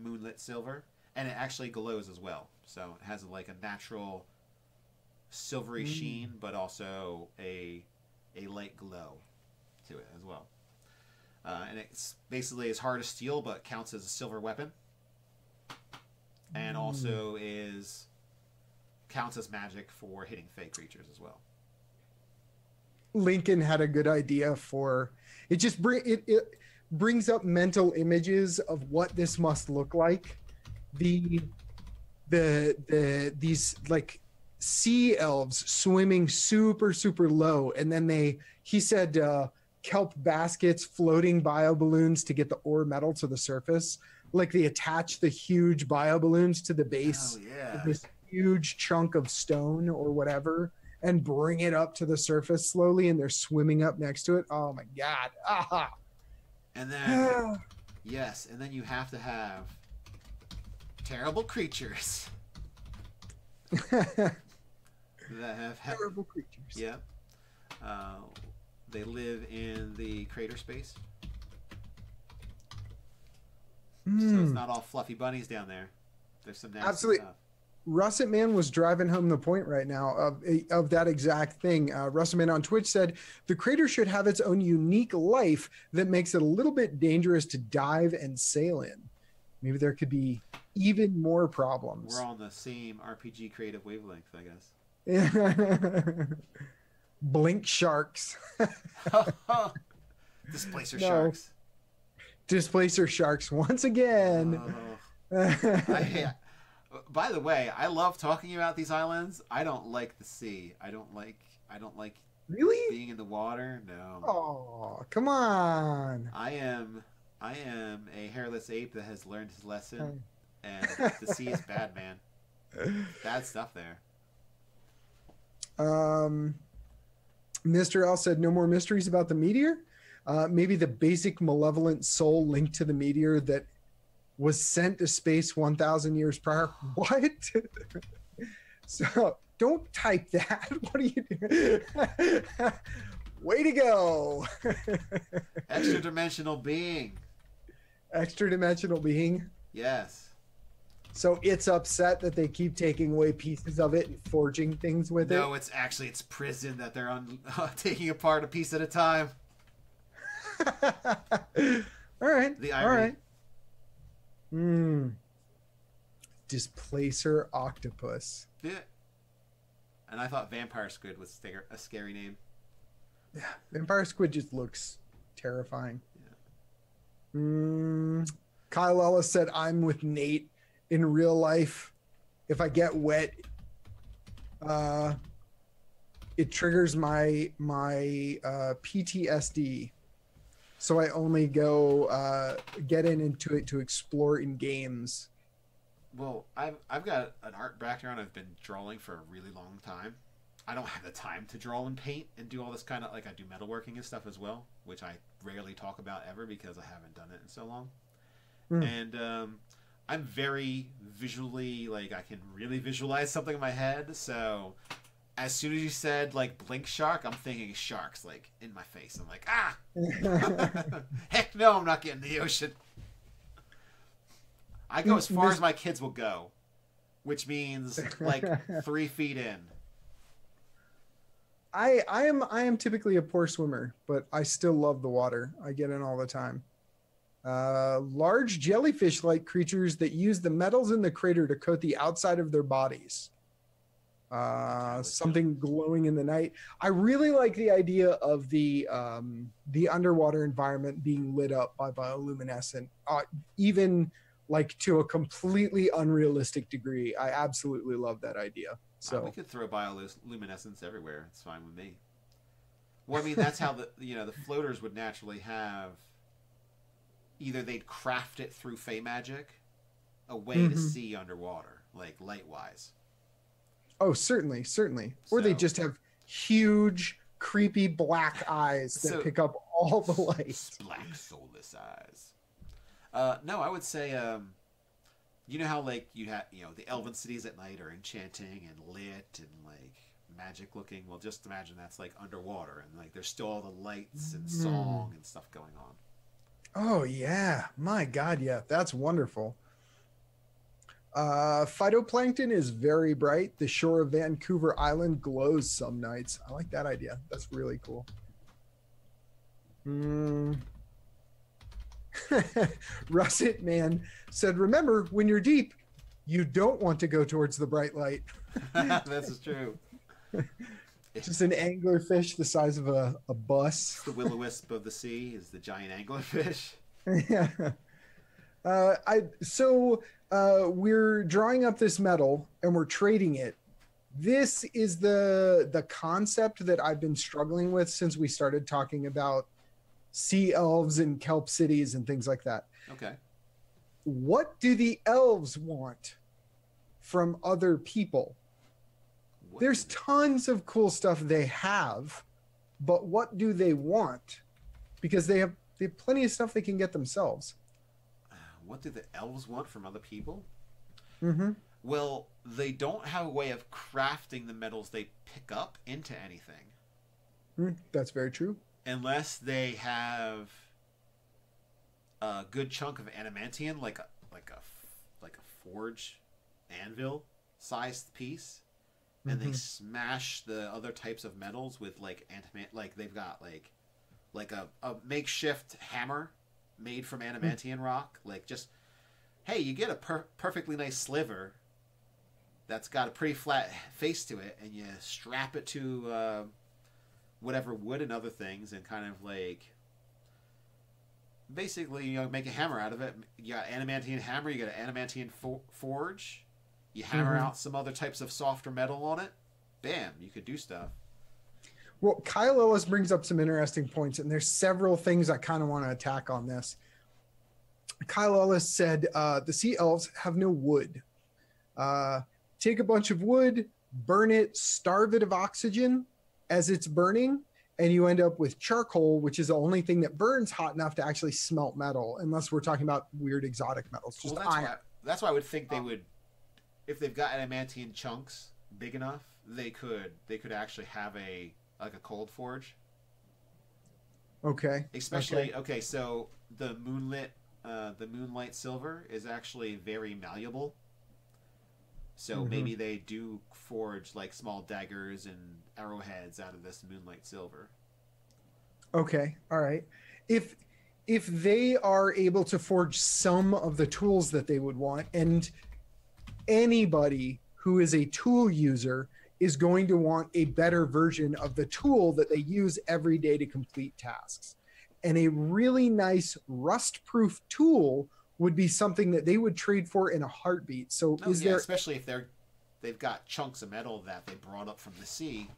moonlit silver. And it actually glows as well. So it has like a natural silvery sheen, but also a light glow to it as well. And it's basically as hard as steel, but counts as a silver weapon. And also is... counts as magic for hitting fake creatures as well. Lincoln had a good idea for it. Just it brings up mental images of what this must look like. These like sea elves swimming super super low, and then he said kelp baskets, floating bio balloons to get the ore metal to the surface. Like they attach the huge bio balloons to the base. Oh yeah. Huge chunk of stone or whatever and bring it up to the surface slowly, and they're swimming up next to it. Oh my god. Aha. And then yes, and then you have to have terrible creatures that have terrible creatures. Yeah. They live in the crater space. So it's not all fluffy bunnies down there. There's some nasty stuff. Russet Man was driving home the point right now of that exact thing. Russet Man on Twitch said, the crater should have its own unique life that makes it a little bit dangerous to dive and sail in. Maybe there could be even more problems. We're on the same RPG creative wavelength, I guess. Blink sharks. Displacer sharks. Displacer sharks once again. Oh. By the way, I love talking about these islands. I don't like the sea. I don't like really being in the water. No. Oh, come on. I am a hairless ape that has learned his lesson, and the sea is bad, man. Bad stuff there. Mr. L said no more mysteries about the meteor. Maybe the basic malevolent soul linked to the meteor that was sent to space 1,000 years prior. What? So don't type that. What are you doing? Way to go. Extra-dimensional being. Extra-dimensional being? Yes. So it's upset that they keep taking away pieces of it and forging things with it? No, it's actually its prison that they're taking apart a piece at a time. All right. The irony. All right. Displacer octopus. Yeah. And I thought vampire squid was a scary name. Yeah, vampire squid just looks terrifying. Yeah. Kyle Ellis said, I'm with Nate. In real life, if I get wet, it triggers my PTSD. So I only go into it to explore in games. Well, I've got an art background. I've been drawing for a really long time. I don't have the time to draw and paint and do all this kind of, like, I do metalworking and stuff as well, which I rarely talk about ever because I haven't done it in so long. Mm. And I'm very visually, like, I can really visualize something in my head. So as soon as you said, like, blink shark, I'm thinking sharks, like, in my face. I'm like, ah! Heck no, I'm not getting in the ocean. I go as far as my kids will go, which means, like, 3 feet in. I am typically a poor swimmer, but I still love the water. I get in all the time. Large jellyfish-like creatures that use the metals in the crater to coat the outside of their bodies. Something glowing in the night. I really like the idea of the underwater environment being lit up by bioluminescent, even like to a completely unrealistic degree. I absolutely love that idea. So we could throw bioluminescence everywhere. It's fine with me. Well, I mean, that's how the floaters would naturally have. Either they'd craft it through Fey magic, a way to see underwater, like light-wise. Oh, certainly, certainly. So, or they just have huge, creepy black eyes that pick up all the light. Black, soulless eyes. No, I would say, you know how, like, you have, the elven cities at night are enchanting and lit and, like, magic-looking? Well, just imagine that's, like, underwater, and, like, there's still all the lights and song and stuff going on. Oh, yeah. My God, yeah. That's wonderful. Phytoplankton is very bright. The shore of Vancouver Island glows some nights. I like that idea. That's really cool. Russet Man said, remember, when you're deep, you don't want to go towards the bright light. This is true. Just an anglerfish the size of a bus. The will-o-wisp of the sea is the giant anglerfish. Yeah. We're drawing up this metal and we're trading it. This is the concept that I've been struggling with since we started talking about sea elves and kelp cities and things like that. Okay. What do the elves want from other people? There's tons of cool stuff they have, but what do they want? Because they have plenty of stuff they can get themselves. What do the elves want from other people? Mm-hmm. Well, they don't have a way of crafting the metals they pick up into anything. That's very true. Unless they have a good chunk of adamantium, like a forge anvil sized piece. And they smash the other types of metals with like they've got like a makeshift hammer made from adamantium rock. Like, just, hey, you get a perfectly nice sliver that's got a pretty flat face to it, and you strap it to whatever wood and other things, and kind of like basically make a hammer out of it. You got adamantium hammer. You got an adamantium forge. You hammer out some other types of softer metal on it, bam, you could do stuff. Well, Kyle Ellis brings up some interesting points, and there's several things I kind of want to attack on this. Kyle Ellis said, the sea elves have no wood. Take a bunch of wood, burn it, starve it of oxygen as it's burning, and you end up with charcoal, which is the only thing that burns hot enough to actually smelt metal, unless we're talking about weird exotic metals. Just that's why I would think they would... If they've got adamantium chunks big enough, they could actually have a cold forge. Okay. Especially so the moonlight silver is actually very malleable. So maybe they do forge like small daggers and arrowheads out of this moonlight silver. Okay. All right. If they are able to forge some of the tools that they would want, and anybody who is a tool user is going to want a better version of the tool that they use every day to complete tasks. And a really nice rust-proof tool would be something that they would trade for in a heartbeat. So especially if they've got chunks of metal that they brought up from the sea.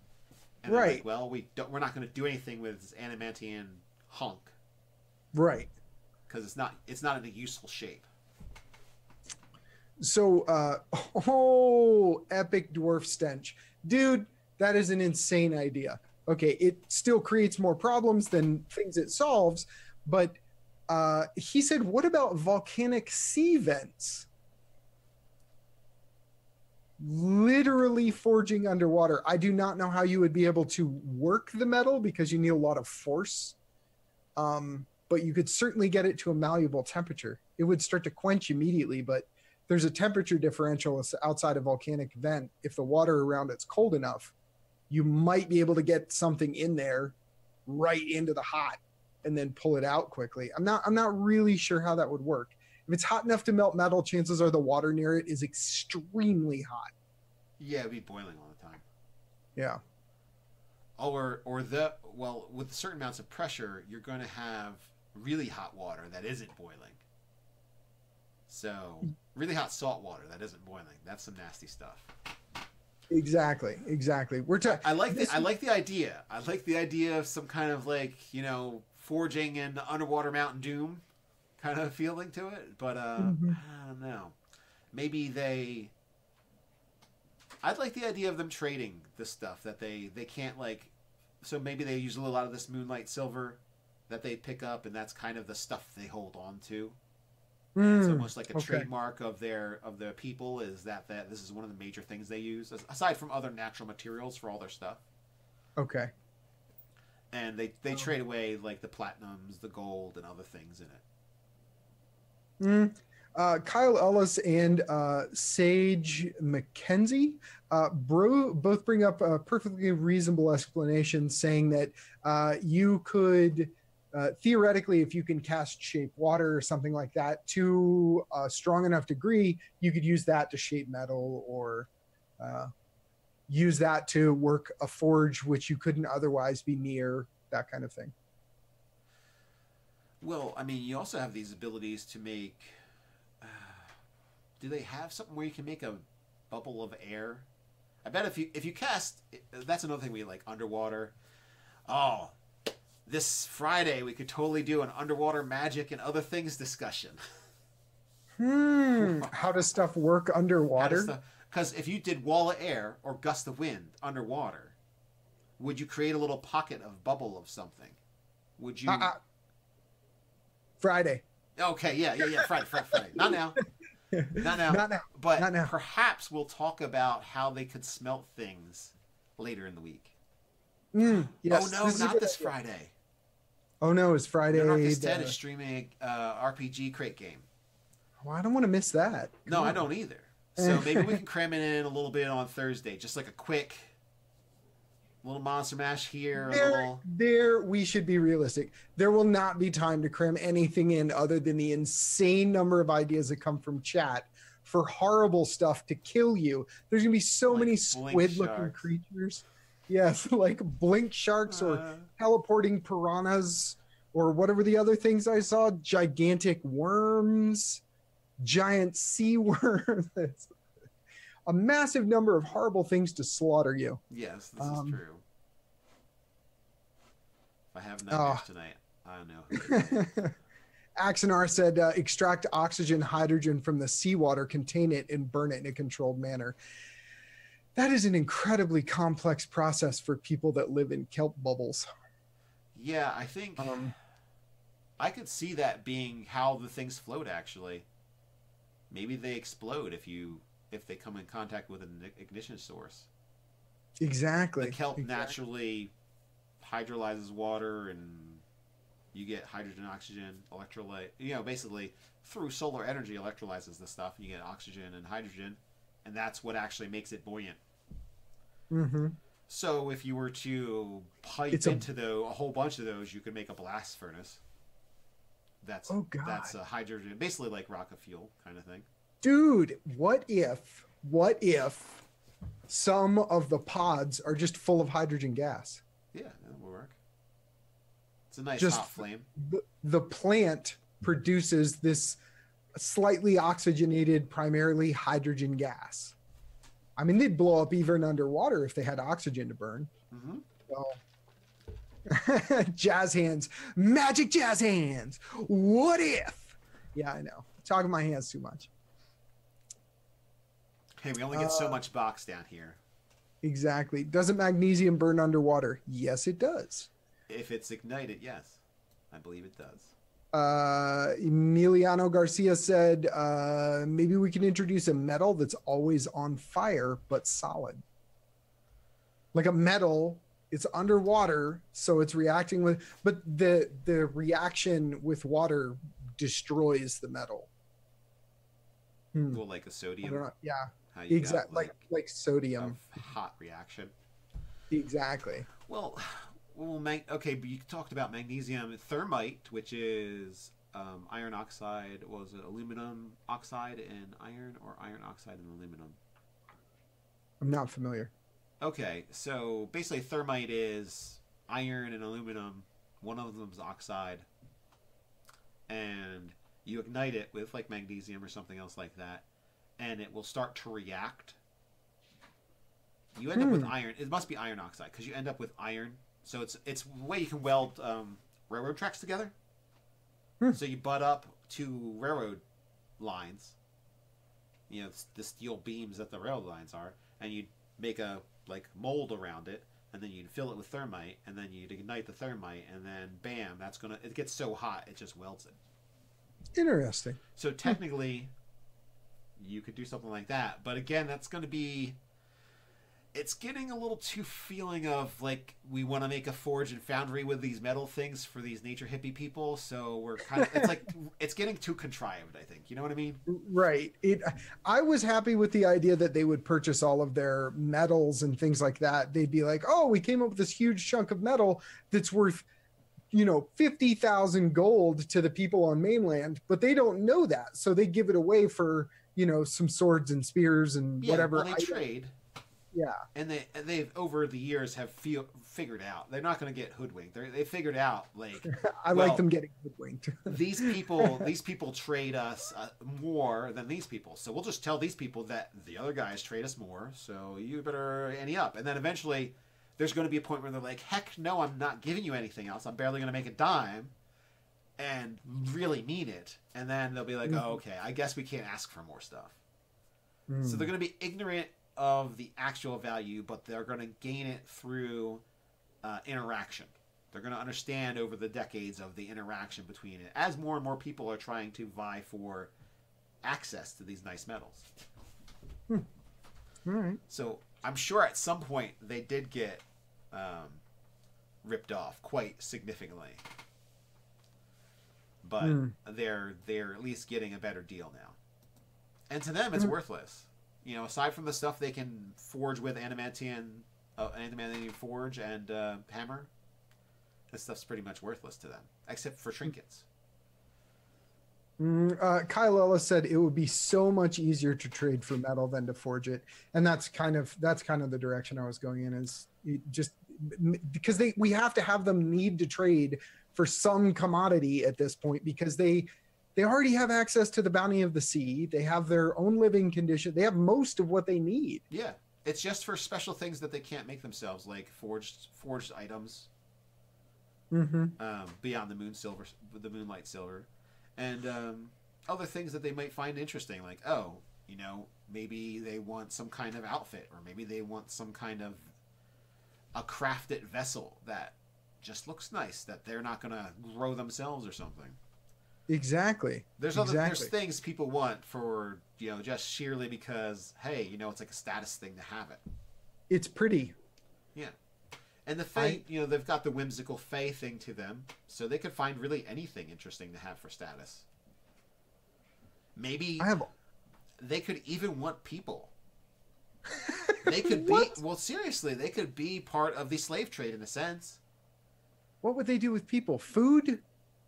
And right. Like, well, we're not going to do anything with this adamantium hunk. Right. Because it's not in a useful shape. So, epic dwarf stench. Dude, that is an insane idea. Okay, it still creates more problems than things it solves, but he said, what about volcanic sea vents? Literally forging underwater. I do not know how you would be able to work the metal because you need a lot of force, but you could certainly get it to a malleable temperature. It would start to quench immediately, but there's a temperature differential outside a volcanic vent. If the water around it's cold enough, you might be able to get something in there right into the hot and then pull it out quickly. I'm not really sure how that would work. If it's hot enough to melt metal, chances are the water near it is extremely hot. Yeah, it'd be boiling all the time. Yeah. Or with certain amounts of pressure, you're going to have really hot water that isn't boiling. So really hot salt water that isn't boiling. That's some nasty stuff. Exactly. I like the idea. I like the idea of some kind of forging an underwater Mountain Doom kind of feeling to it, but I don't know. Maybe I'd like the idea of them trading the stuff that they can't so maybe they use a lot of this moonlight silver that they pick up, and that's kind of the stuff they hold on to. It's almost like a trademark of their people is that this is one of the major things they use, aside from other natural materials, for all their stuff. Okay. And they trade away the platinums, the gold, and other things in it. Kyle Ellis and Sage McKenzie both bring up a perfectly reasonable explanation, saying that you could... theoretically, if you can cast shape water or something like that to a strong enough degree, you could use that to shape metal or use that to work a forge, which you couldn't otherwise be near, that kind of thing. Well, I mean, you also have these abilities to make... do they have something where you can make a bubble of air? I bet if you cast... That's another thing we underwater. Oh... This Friday, we could totally do an underwater magic and other things discussion. How does stuff work underwater? Because if you did wall of air or gust of wind underwater, would you create a little pocket of bubble of something? Would you? Friday. Okay, yeah. Friday. Not now. But not now. Perhaps we'll talk about how they could smelt things later in the week. Yes. Oh no, not this Friday. Oh no, it's Friday. Nerdarchy is streaming RPG crate game. Well, I don't want to miss that. No, I don't either. So maybe we can cram it in a little bit on Thursday, just like a quick little monster mash here. We should be realistic. There will not be time to cram anything in other than the insane number of ideas that come from chat for horrible stuff to kill you. There's gonna be so many squid-looking creatures. Yes, like blink sharks or teleporting piranhas or whatever the other things I saw. Gigantic worms, giant sea worms. A massive number of horrible things to slaughter you. Yes, this is true. If I have nightmares tonight, I don't know. Axonar said, extract oxygen, hydrogen from the seawater, contain it, and burn it in a controlled manner. That is an incredibly complex process for people that live in kelp bubbles. Yeah, I think I could see that being how the things float, actually. Maybe they explode if they come in contact with an ignition source. Exactly. The kelp naturally hydrolyzes water, and you get hydrogen, oxygen, electrolyte. Basically, through solar energy, electrolyzes the stuff, and you get oxygen and hydrogen. And that's what actually makes it buoyant. So if you were to pipe into a whole bunch of those, you could make a blast furnace. That's a hydrogen, basically like rocket fuel kind of thing. dude, what if some of the pods are just full of hydrogen gas? Yeah, that will work. It's a nice just hot flame. The plant produces this slightly oxygenated, primarily hydrogen gas. I mean, they'd blow up even underwater if they had oxygen to burn. Mm-hmm. Well, jazz hands, magic jazz hands. What if? Yeah, I know. Talking my hands too much. Hey, we only get so much box down here. Exactly. Doesn't magnesium burn underwater? Yes, it does. If it's ignited, yes. I believe it does. Emiliano Garcia said, maybe we can introduce a metal that's always on fire, but solid. Like a metal, it's underwater, so it's reacting with, but the reaction with water destroys the metal. Well, like a sodium. Yeah, exactly. Like sodium. Hot reaction. Exactly. Well, okay, but you talked about magnesium thermite, which is iron oxide. What was it? Aluminum oxide and iron, or iron oxide and aluminum? I'm not familiar. Okay, so basically thermite is iron and aluminum. One of them's oxide. And you ignite it with, like, magnesium or something else like that, and it will start to react. You end up with iron. It must be iron oxide, because you end up with iron. So it's the way you can weld railroad tracks together. So you butt up two railroad lines, you know, the steel beams that the railroad lines are, and you'd make a, like, mold around it, and then you'd fill it with thermite, and then you'd ignite the thermite, and then bam, that's gonna, it gets so hot it just welds it. Interesting. So technically, you could do something like that, but again, that's going to be, it's getting a little too feeling of, like, we want to make a forge and foundry with these metal things for these nature hippie people, so we're kind of, it's like, it's getting too contrived, I think. You know what I mean? Right. I was happy with the idea that they would purchase all of their metals and things like that. They'd be like, oh, we came up with this huge chunk of metal that's worth, you know, 50,000 gold to the people on mainland, but they don't know that. So they give it away for, you know, some swords and spears and whatever. Well, they trade. Yeah. And they've over the years have figured out, they're not going to get hoodwinked. They figured out, like, I like them getting hoodwinked. these people trade us more than these people. So we'll just tell these people that the other guys trade us more. So you better ante up. And then eventually, there's going to be a point where they're like, heck no, I'm not giving you anything else. I'm barely going to make a dime and really mean it. And then they'll be like, oh, okay, I guess we can't ask for more stuff. So they're going to be ignorant of the actual value, but they're going to gain it through interaction. They're going to understand over the decades of the interaction between it as more and more people are trying to vie for access to these nice metals. All right. So I'm sure at some point they did get ripped off quite significantly, but they're at least getting a better deal now. And to them, it's worthless. You know, aside from the stuff they can forge with adamantium forge and hammer, this stuff's pretty much worthless to them, except for trinkets. Kyle Ellis said it would be so much easier to trade for metal than to forge it, and that's kind of the direction I was going in, is just because we have to have them need to trade for some commodity at this point, because they already have access to the bounty of the sea. They have their own living condition. They have most of what they need. Yeah, it's just for special things that they can't make themselves, like forged items. Beyond the moon silver, the moonlight silver. And other things that they might find interesting, like, oh, you know, maybe they want some kind of outfit, or maybe they want some kind of a crafted vessel that just looks nice, that they're not going to grow themselves or something. Exactly. There's things people want for, you know, just sheerly because, hey, you know, it's like a status thing to have it. It's pretty. Yeah. And the fae, you know, they've got the whimsical fae thing to them, so they could find really anything interesting to have for status. Maybe they could even want people. They could be, well, seriously, they could be part of the slave trade in a sense. What would they do with people? Food?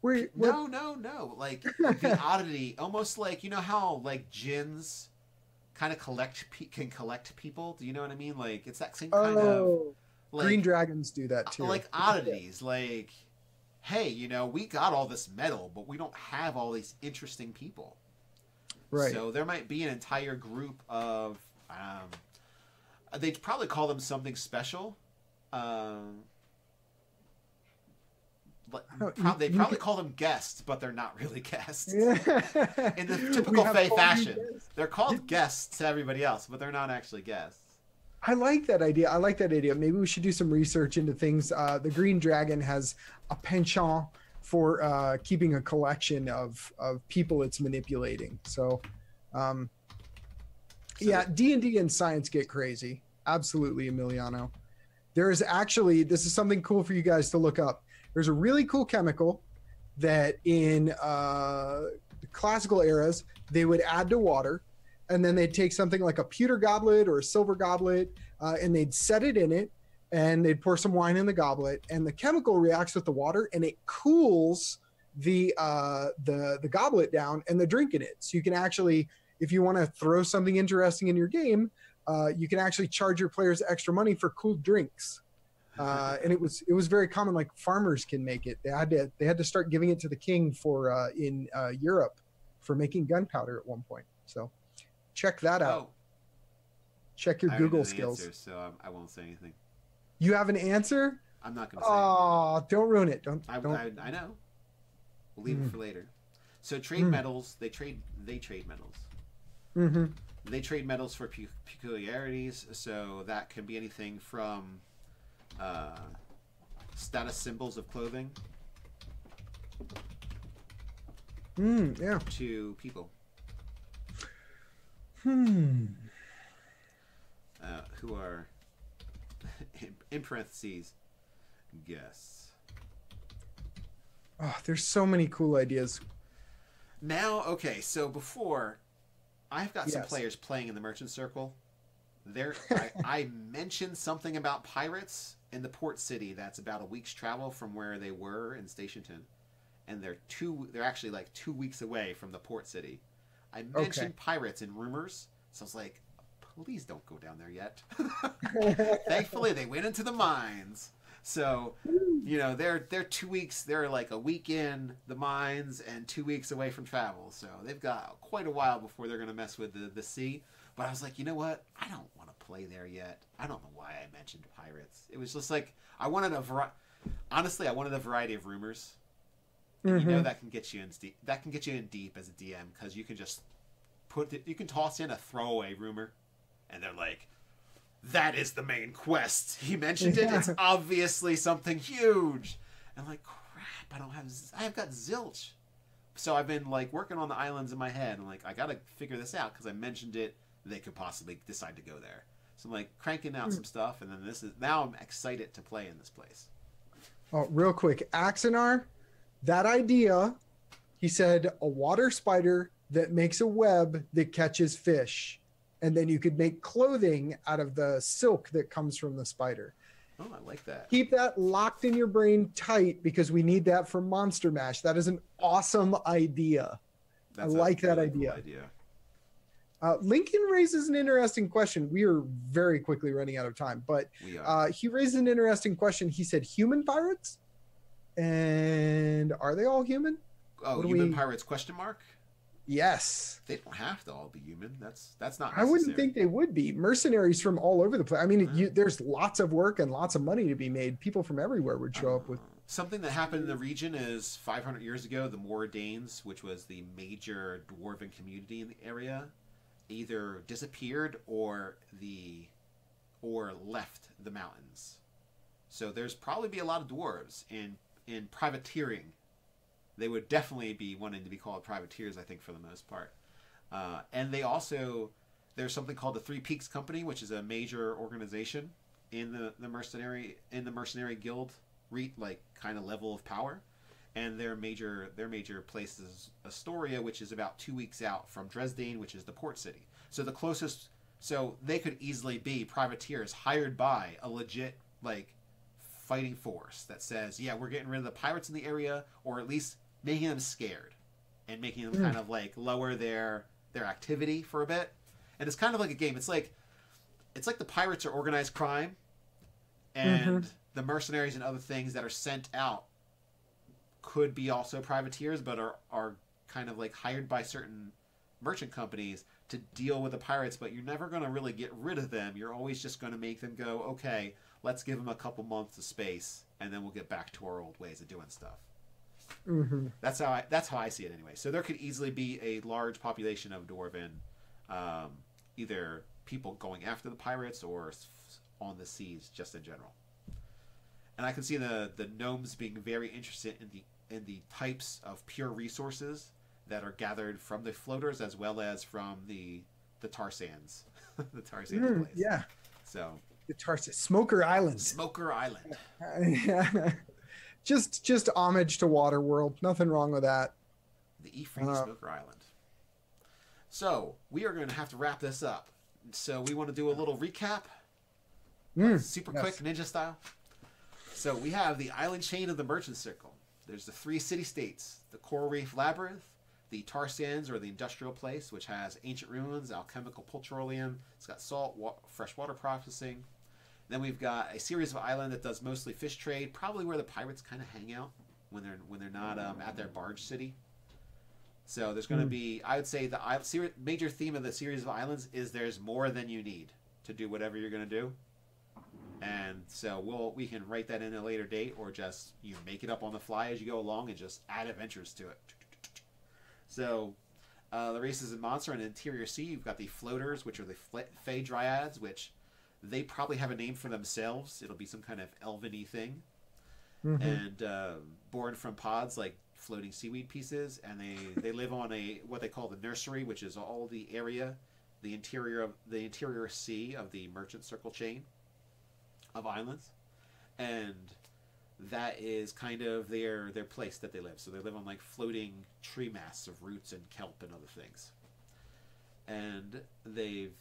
We're... No. Like, the oddity, almost like, you know how, like, djinns kind of can collect people? Do you know what I mean? Like, it's that same kind of... Like, green dragons do that, too. Like, oddities. Yeah. Like, hey, you know, we got all this metal, but we don't have all these interesting people. Right. So there might be an entire group of... they'd probably call them something special. They probably call them guests, but they're not really guests. Yeah. In the typical Fae fashion. They're called guests to everybody else, but they're not actually guests. I like that idea. I like that idea. Maybe we should do some research into things. The Green Dragon has a penchant for keeping a collection of people it's manipulating. So, yeah, D&D and science get crazy. Absolutely, Emiliano. There is actually, this is something cool for you guys to look up. There's a really cool chemical that in the classical eras, they would add to water, and then they'd take something like a pewter goblet or a silver goblet, and they'd set it in it, and they'd pour some wine in the goblet, and the chemical reacts with the water, and it cools the goblet down and the drink in it. So you can actually, if you want to throw something interesting in your game, you can actually charge your players extra money for cooled drinks. And it was very common. Like, farmers can make it. They had to start giving it to the king for in Europe for making gunpowder at one point. So check that out. Check your Google skills. Answer, so I won't say anything. You have an answer? I'm not going to say anything. Don't ruin it. I know. We'll leave it for later. So trade metals. They trade metals. Mm-hmm. They trade metals for peculiarities. So that can be anything from status symbols of clothing to people. Who are in parentheses guests. Oh, there's so many cool ideas. Now, okay, so before I've got some players playing in the Merchant Circle. I mentioned something about pirates in the port city that's about a week's travel from where they were in Stationton, and they're actually like 2 weeks away from the port city. I mentioned pirates in rumors, so I was like, please don't go down there yet. Thankfully they went into the mines, so you know they're like a week in the mines and 2 weeks away from travel, so they've got quite a while before they're gonna mess with the sea. But I was like, you know what? I don't want to play there yet. I don't know why I mentioned pirates. It was just like, I wanted a variety. Honestly, I wanted a variety of rumors. And you know that can get you in deep. That can get you in deep as a DM, because you can just you can toss in a throwaway rumor, and they're like, that is the main quest. He mentioned it. It's obviously something huge. And I'm like, crap. I've got zilch. So I've been like working on the islands in my head. I'm like, I gotta figure this out because I mentioned it. They could possibly decide to go there. So I'm like cranking out some stuff, and then now I'm excited to play in this place. Oh, real quick, Axonar, that idea, he said a water spider that makes a web that catches fish, and then you could make clothing out of the silk that comes from the spider. Oh, I like that. Keep that locked in your brain tight, because we need that for Monster Mash. That is an awesome idea. That's I like that idea. Cool idea. Lincoln raises an interesting question. We are very quickly running out of time, but he raised an interesting question. He said human pirates? And are they all human? Oh, human pirates, question mark? Yes. They don't have to all be human. That's not necessary. I wouldn't think they would be. Mercenaries from all over the place. I mean, there's lots of work and lots of money to be made. People from everywhere would show up with... Something that happened in the region is 500 years ago, the Moradains, which was the major dwarven community in the area, either disappeared or left the mountains. So there's probably be a lot of dwarves in privateering. They would definitely be wanting to be called privateers, I think, for the most part. And they also, there's something called the Three Peaks Company, which is a major organization in the mercenary guild, like kind of level of power. And their major place is Astoria, which is about 2 weeks out from Dresden, which is the port city. So the closest, so they could easily be privateers hired by a legit like fighting force that says, yeah, we're getting rid of the pirates in the area, or at least making them scared and making them kind of like lower their activity for a bit. And it's kind of like a game. It's like the pirates are organized crime, and the mercenaries and other things that are sent out could be also privateers, but are kind of like hired by certain merchant companies to deal with the pirates. But you're never going to really get rid of them. You're always just going to make them go, okay, let's give them a couple months of space, and then we'll get back to our old ways of doing stuff. That's how I see it anyway. So there could easily be a large population of Dwarven, either people going after the pirates or on the seas just in general. And I can see the gnomes being very interested in the types of pure resources that are gathered from the floaters as well as from the tar sands. The tar sands place. Yeah. So the tar sands. Smoker Island. Smoker Island. Yeah. Just homage to Waterworld. Nothing wrong with that. The Ephraim Smoker Island. So we are going to have to wrap this up. So we want to do a little recap, super quick, ninja style. So we have the Island Chain of the Merchant Circle. There's the three city-states, the Coral Reef Labyrinth, the Tar Sands or the Industrial Place, which has ancient ruins, alchemical petroleum. It's got salt, fresh water processing. Then we've got a series of island that does mostly fish trade, probably where the pirates kind of hang out when they're not at their barge city. So there's going to be, I would say, the major theme of the series of islands is there's more than you need to do whatever you're going to do. And so we can write that in a later date, or just you make it up on the fly as you go along and just add adventures to it. So the races and monster and interior sea, you've got the floaters, which are the Fey Dryads, which they probably have a name for themselves. It'll be some kind of elven-y thing. And born from pods like floating seaweed pieces, and they live on what they call the nursery, which is all the area, the interior sea of the Merchant Circle chain of islands, and that is kind of their place that they live. So they live on like floating tree masts of roots and kelp and other things. And they've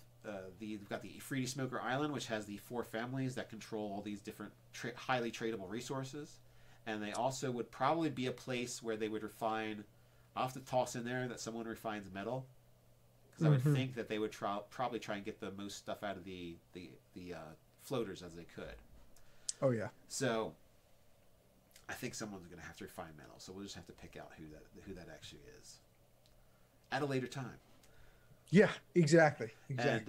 got the Ifriti Smoker Island, which has the four families that control all these different highly tradable resources. And they also would probably be a place where they would refine. I'll have to toss in there that someone refines metal, because I would think that they would probably try and get the most stuff out of the floaters as they could. Oh yeah. So I think someone's going to have to refine metal. So we'll just have to pick out who that actually is at a later time. Yeah, exactly. And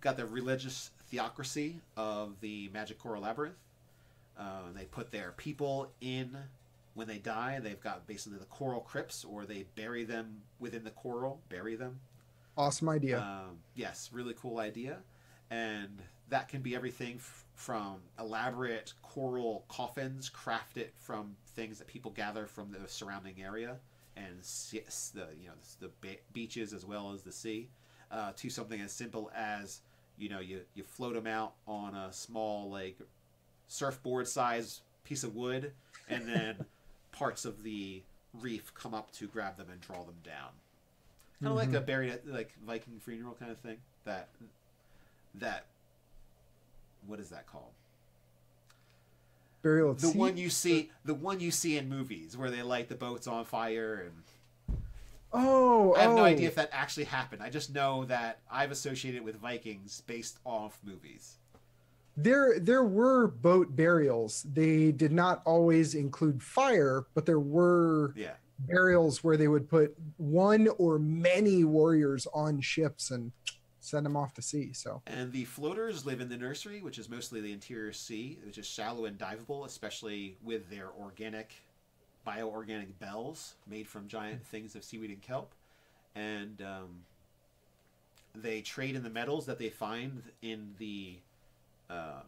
got the religious theocracy of the Magic Coral Labyrinth. They put their people in when they die. They've got basically the coral crypts, or they bury them within the coral. Bury them. Awesome idea. Yes, really cool idea. And that can be everything from elaborate coral coffins crafted from things that people gather from the surrounding area and the beaches as well as the sea, to something as simple as you float them out on a small like surfboard-sized piece of wood, and then parts of the reef come up to grab them and draw them down, kind of like a buried like Viking funeral kind of thing. That what is that called? Burial at sea? The one you see in movies where they light the boats on fire. And I have no idea if that actually happened. I just know that I've associated it with Vikings based off movies. There were boat burials. They did not always include fire, but there were burials where they would put one or many warriors on ships and send them off to sea. So, and the floaters live in the nursery, which is mostly the interior sea, which is shallow and diveable, especially with their bioorganic bells made from giant things of seaweed and kelp. And they trade in the metals that they find in the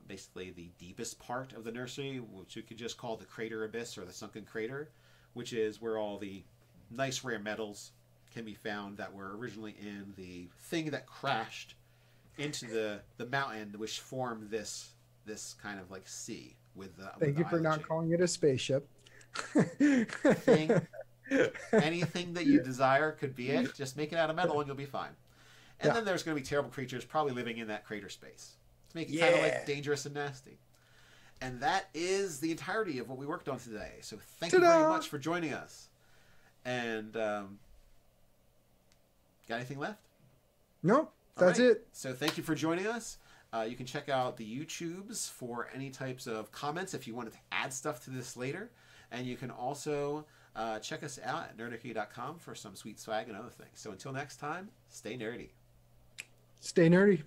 basically the deepest part of the nursery, which you could just call the crater abyss or the sunken crater, which is where all the nice rare metals can be found that were originally in the thing that crashed into the mountain, which formed this kind of like sea with the thank you for not calling it a spaceship. Anything that you desire could be it. Just make it out of metal and you'll be fine. And then there's going to be terrible creatures probably living in that crater space. Make it kind of like dangerous and nasty. And that is the entirety of what we worked on today. So thank you very much for joining us. And got anything left? No, that's it. So thank you for joining us. You can check out the YouTubes for any types of comments if you wanted to add stuff to this later. And you can also check us out at nerdarchy.com for some sweet swag and other things. So until next time, stay nerdy. Stay nerdy.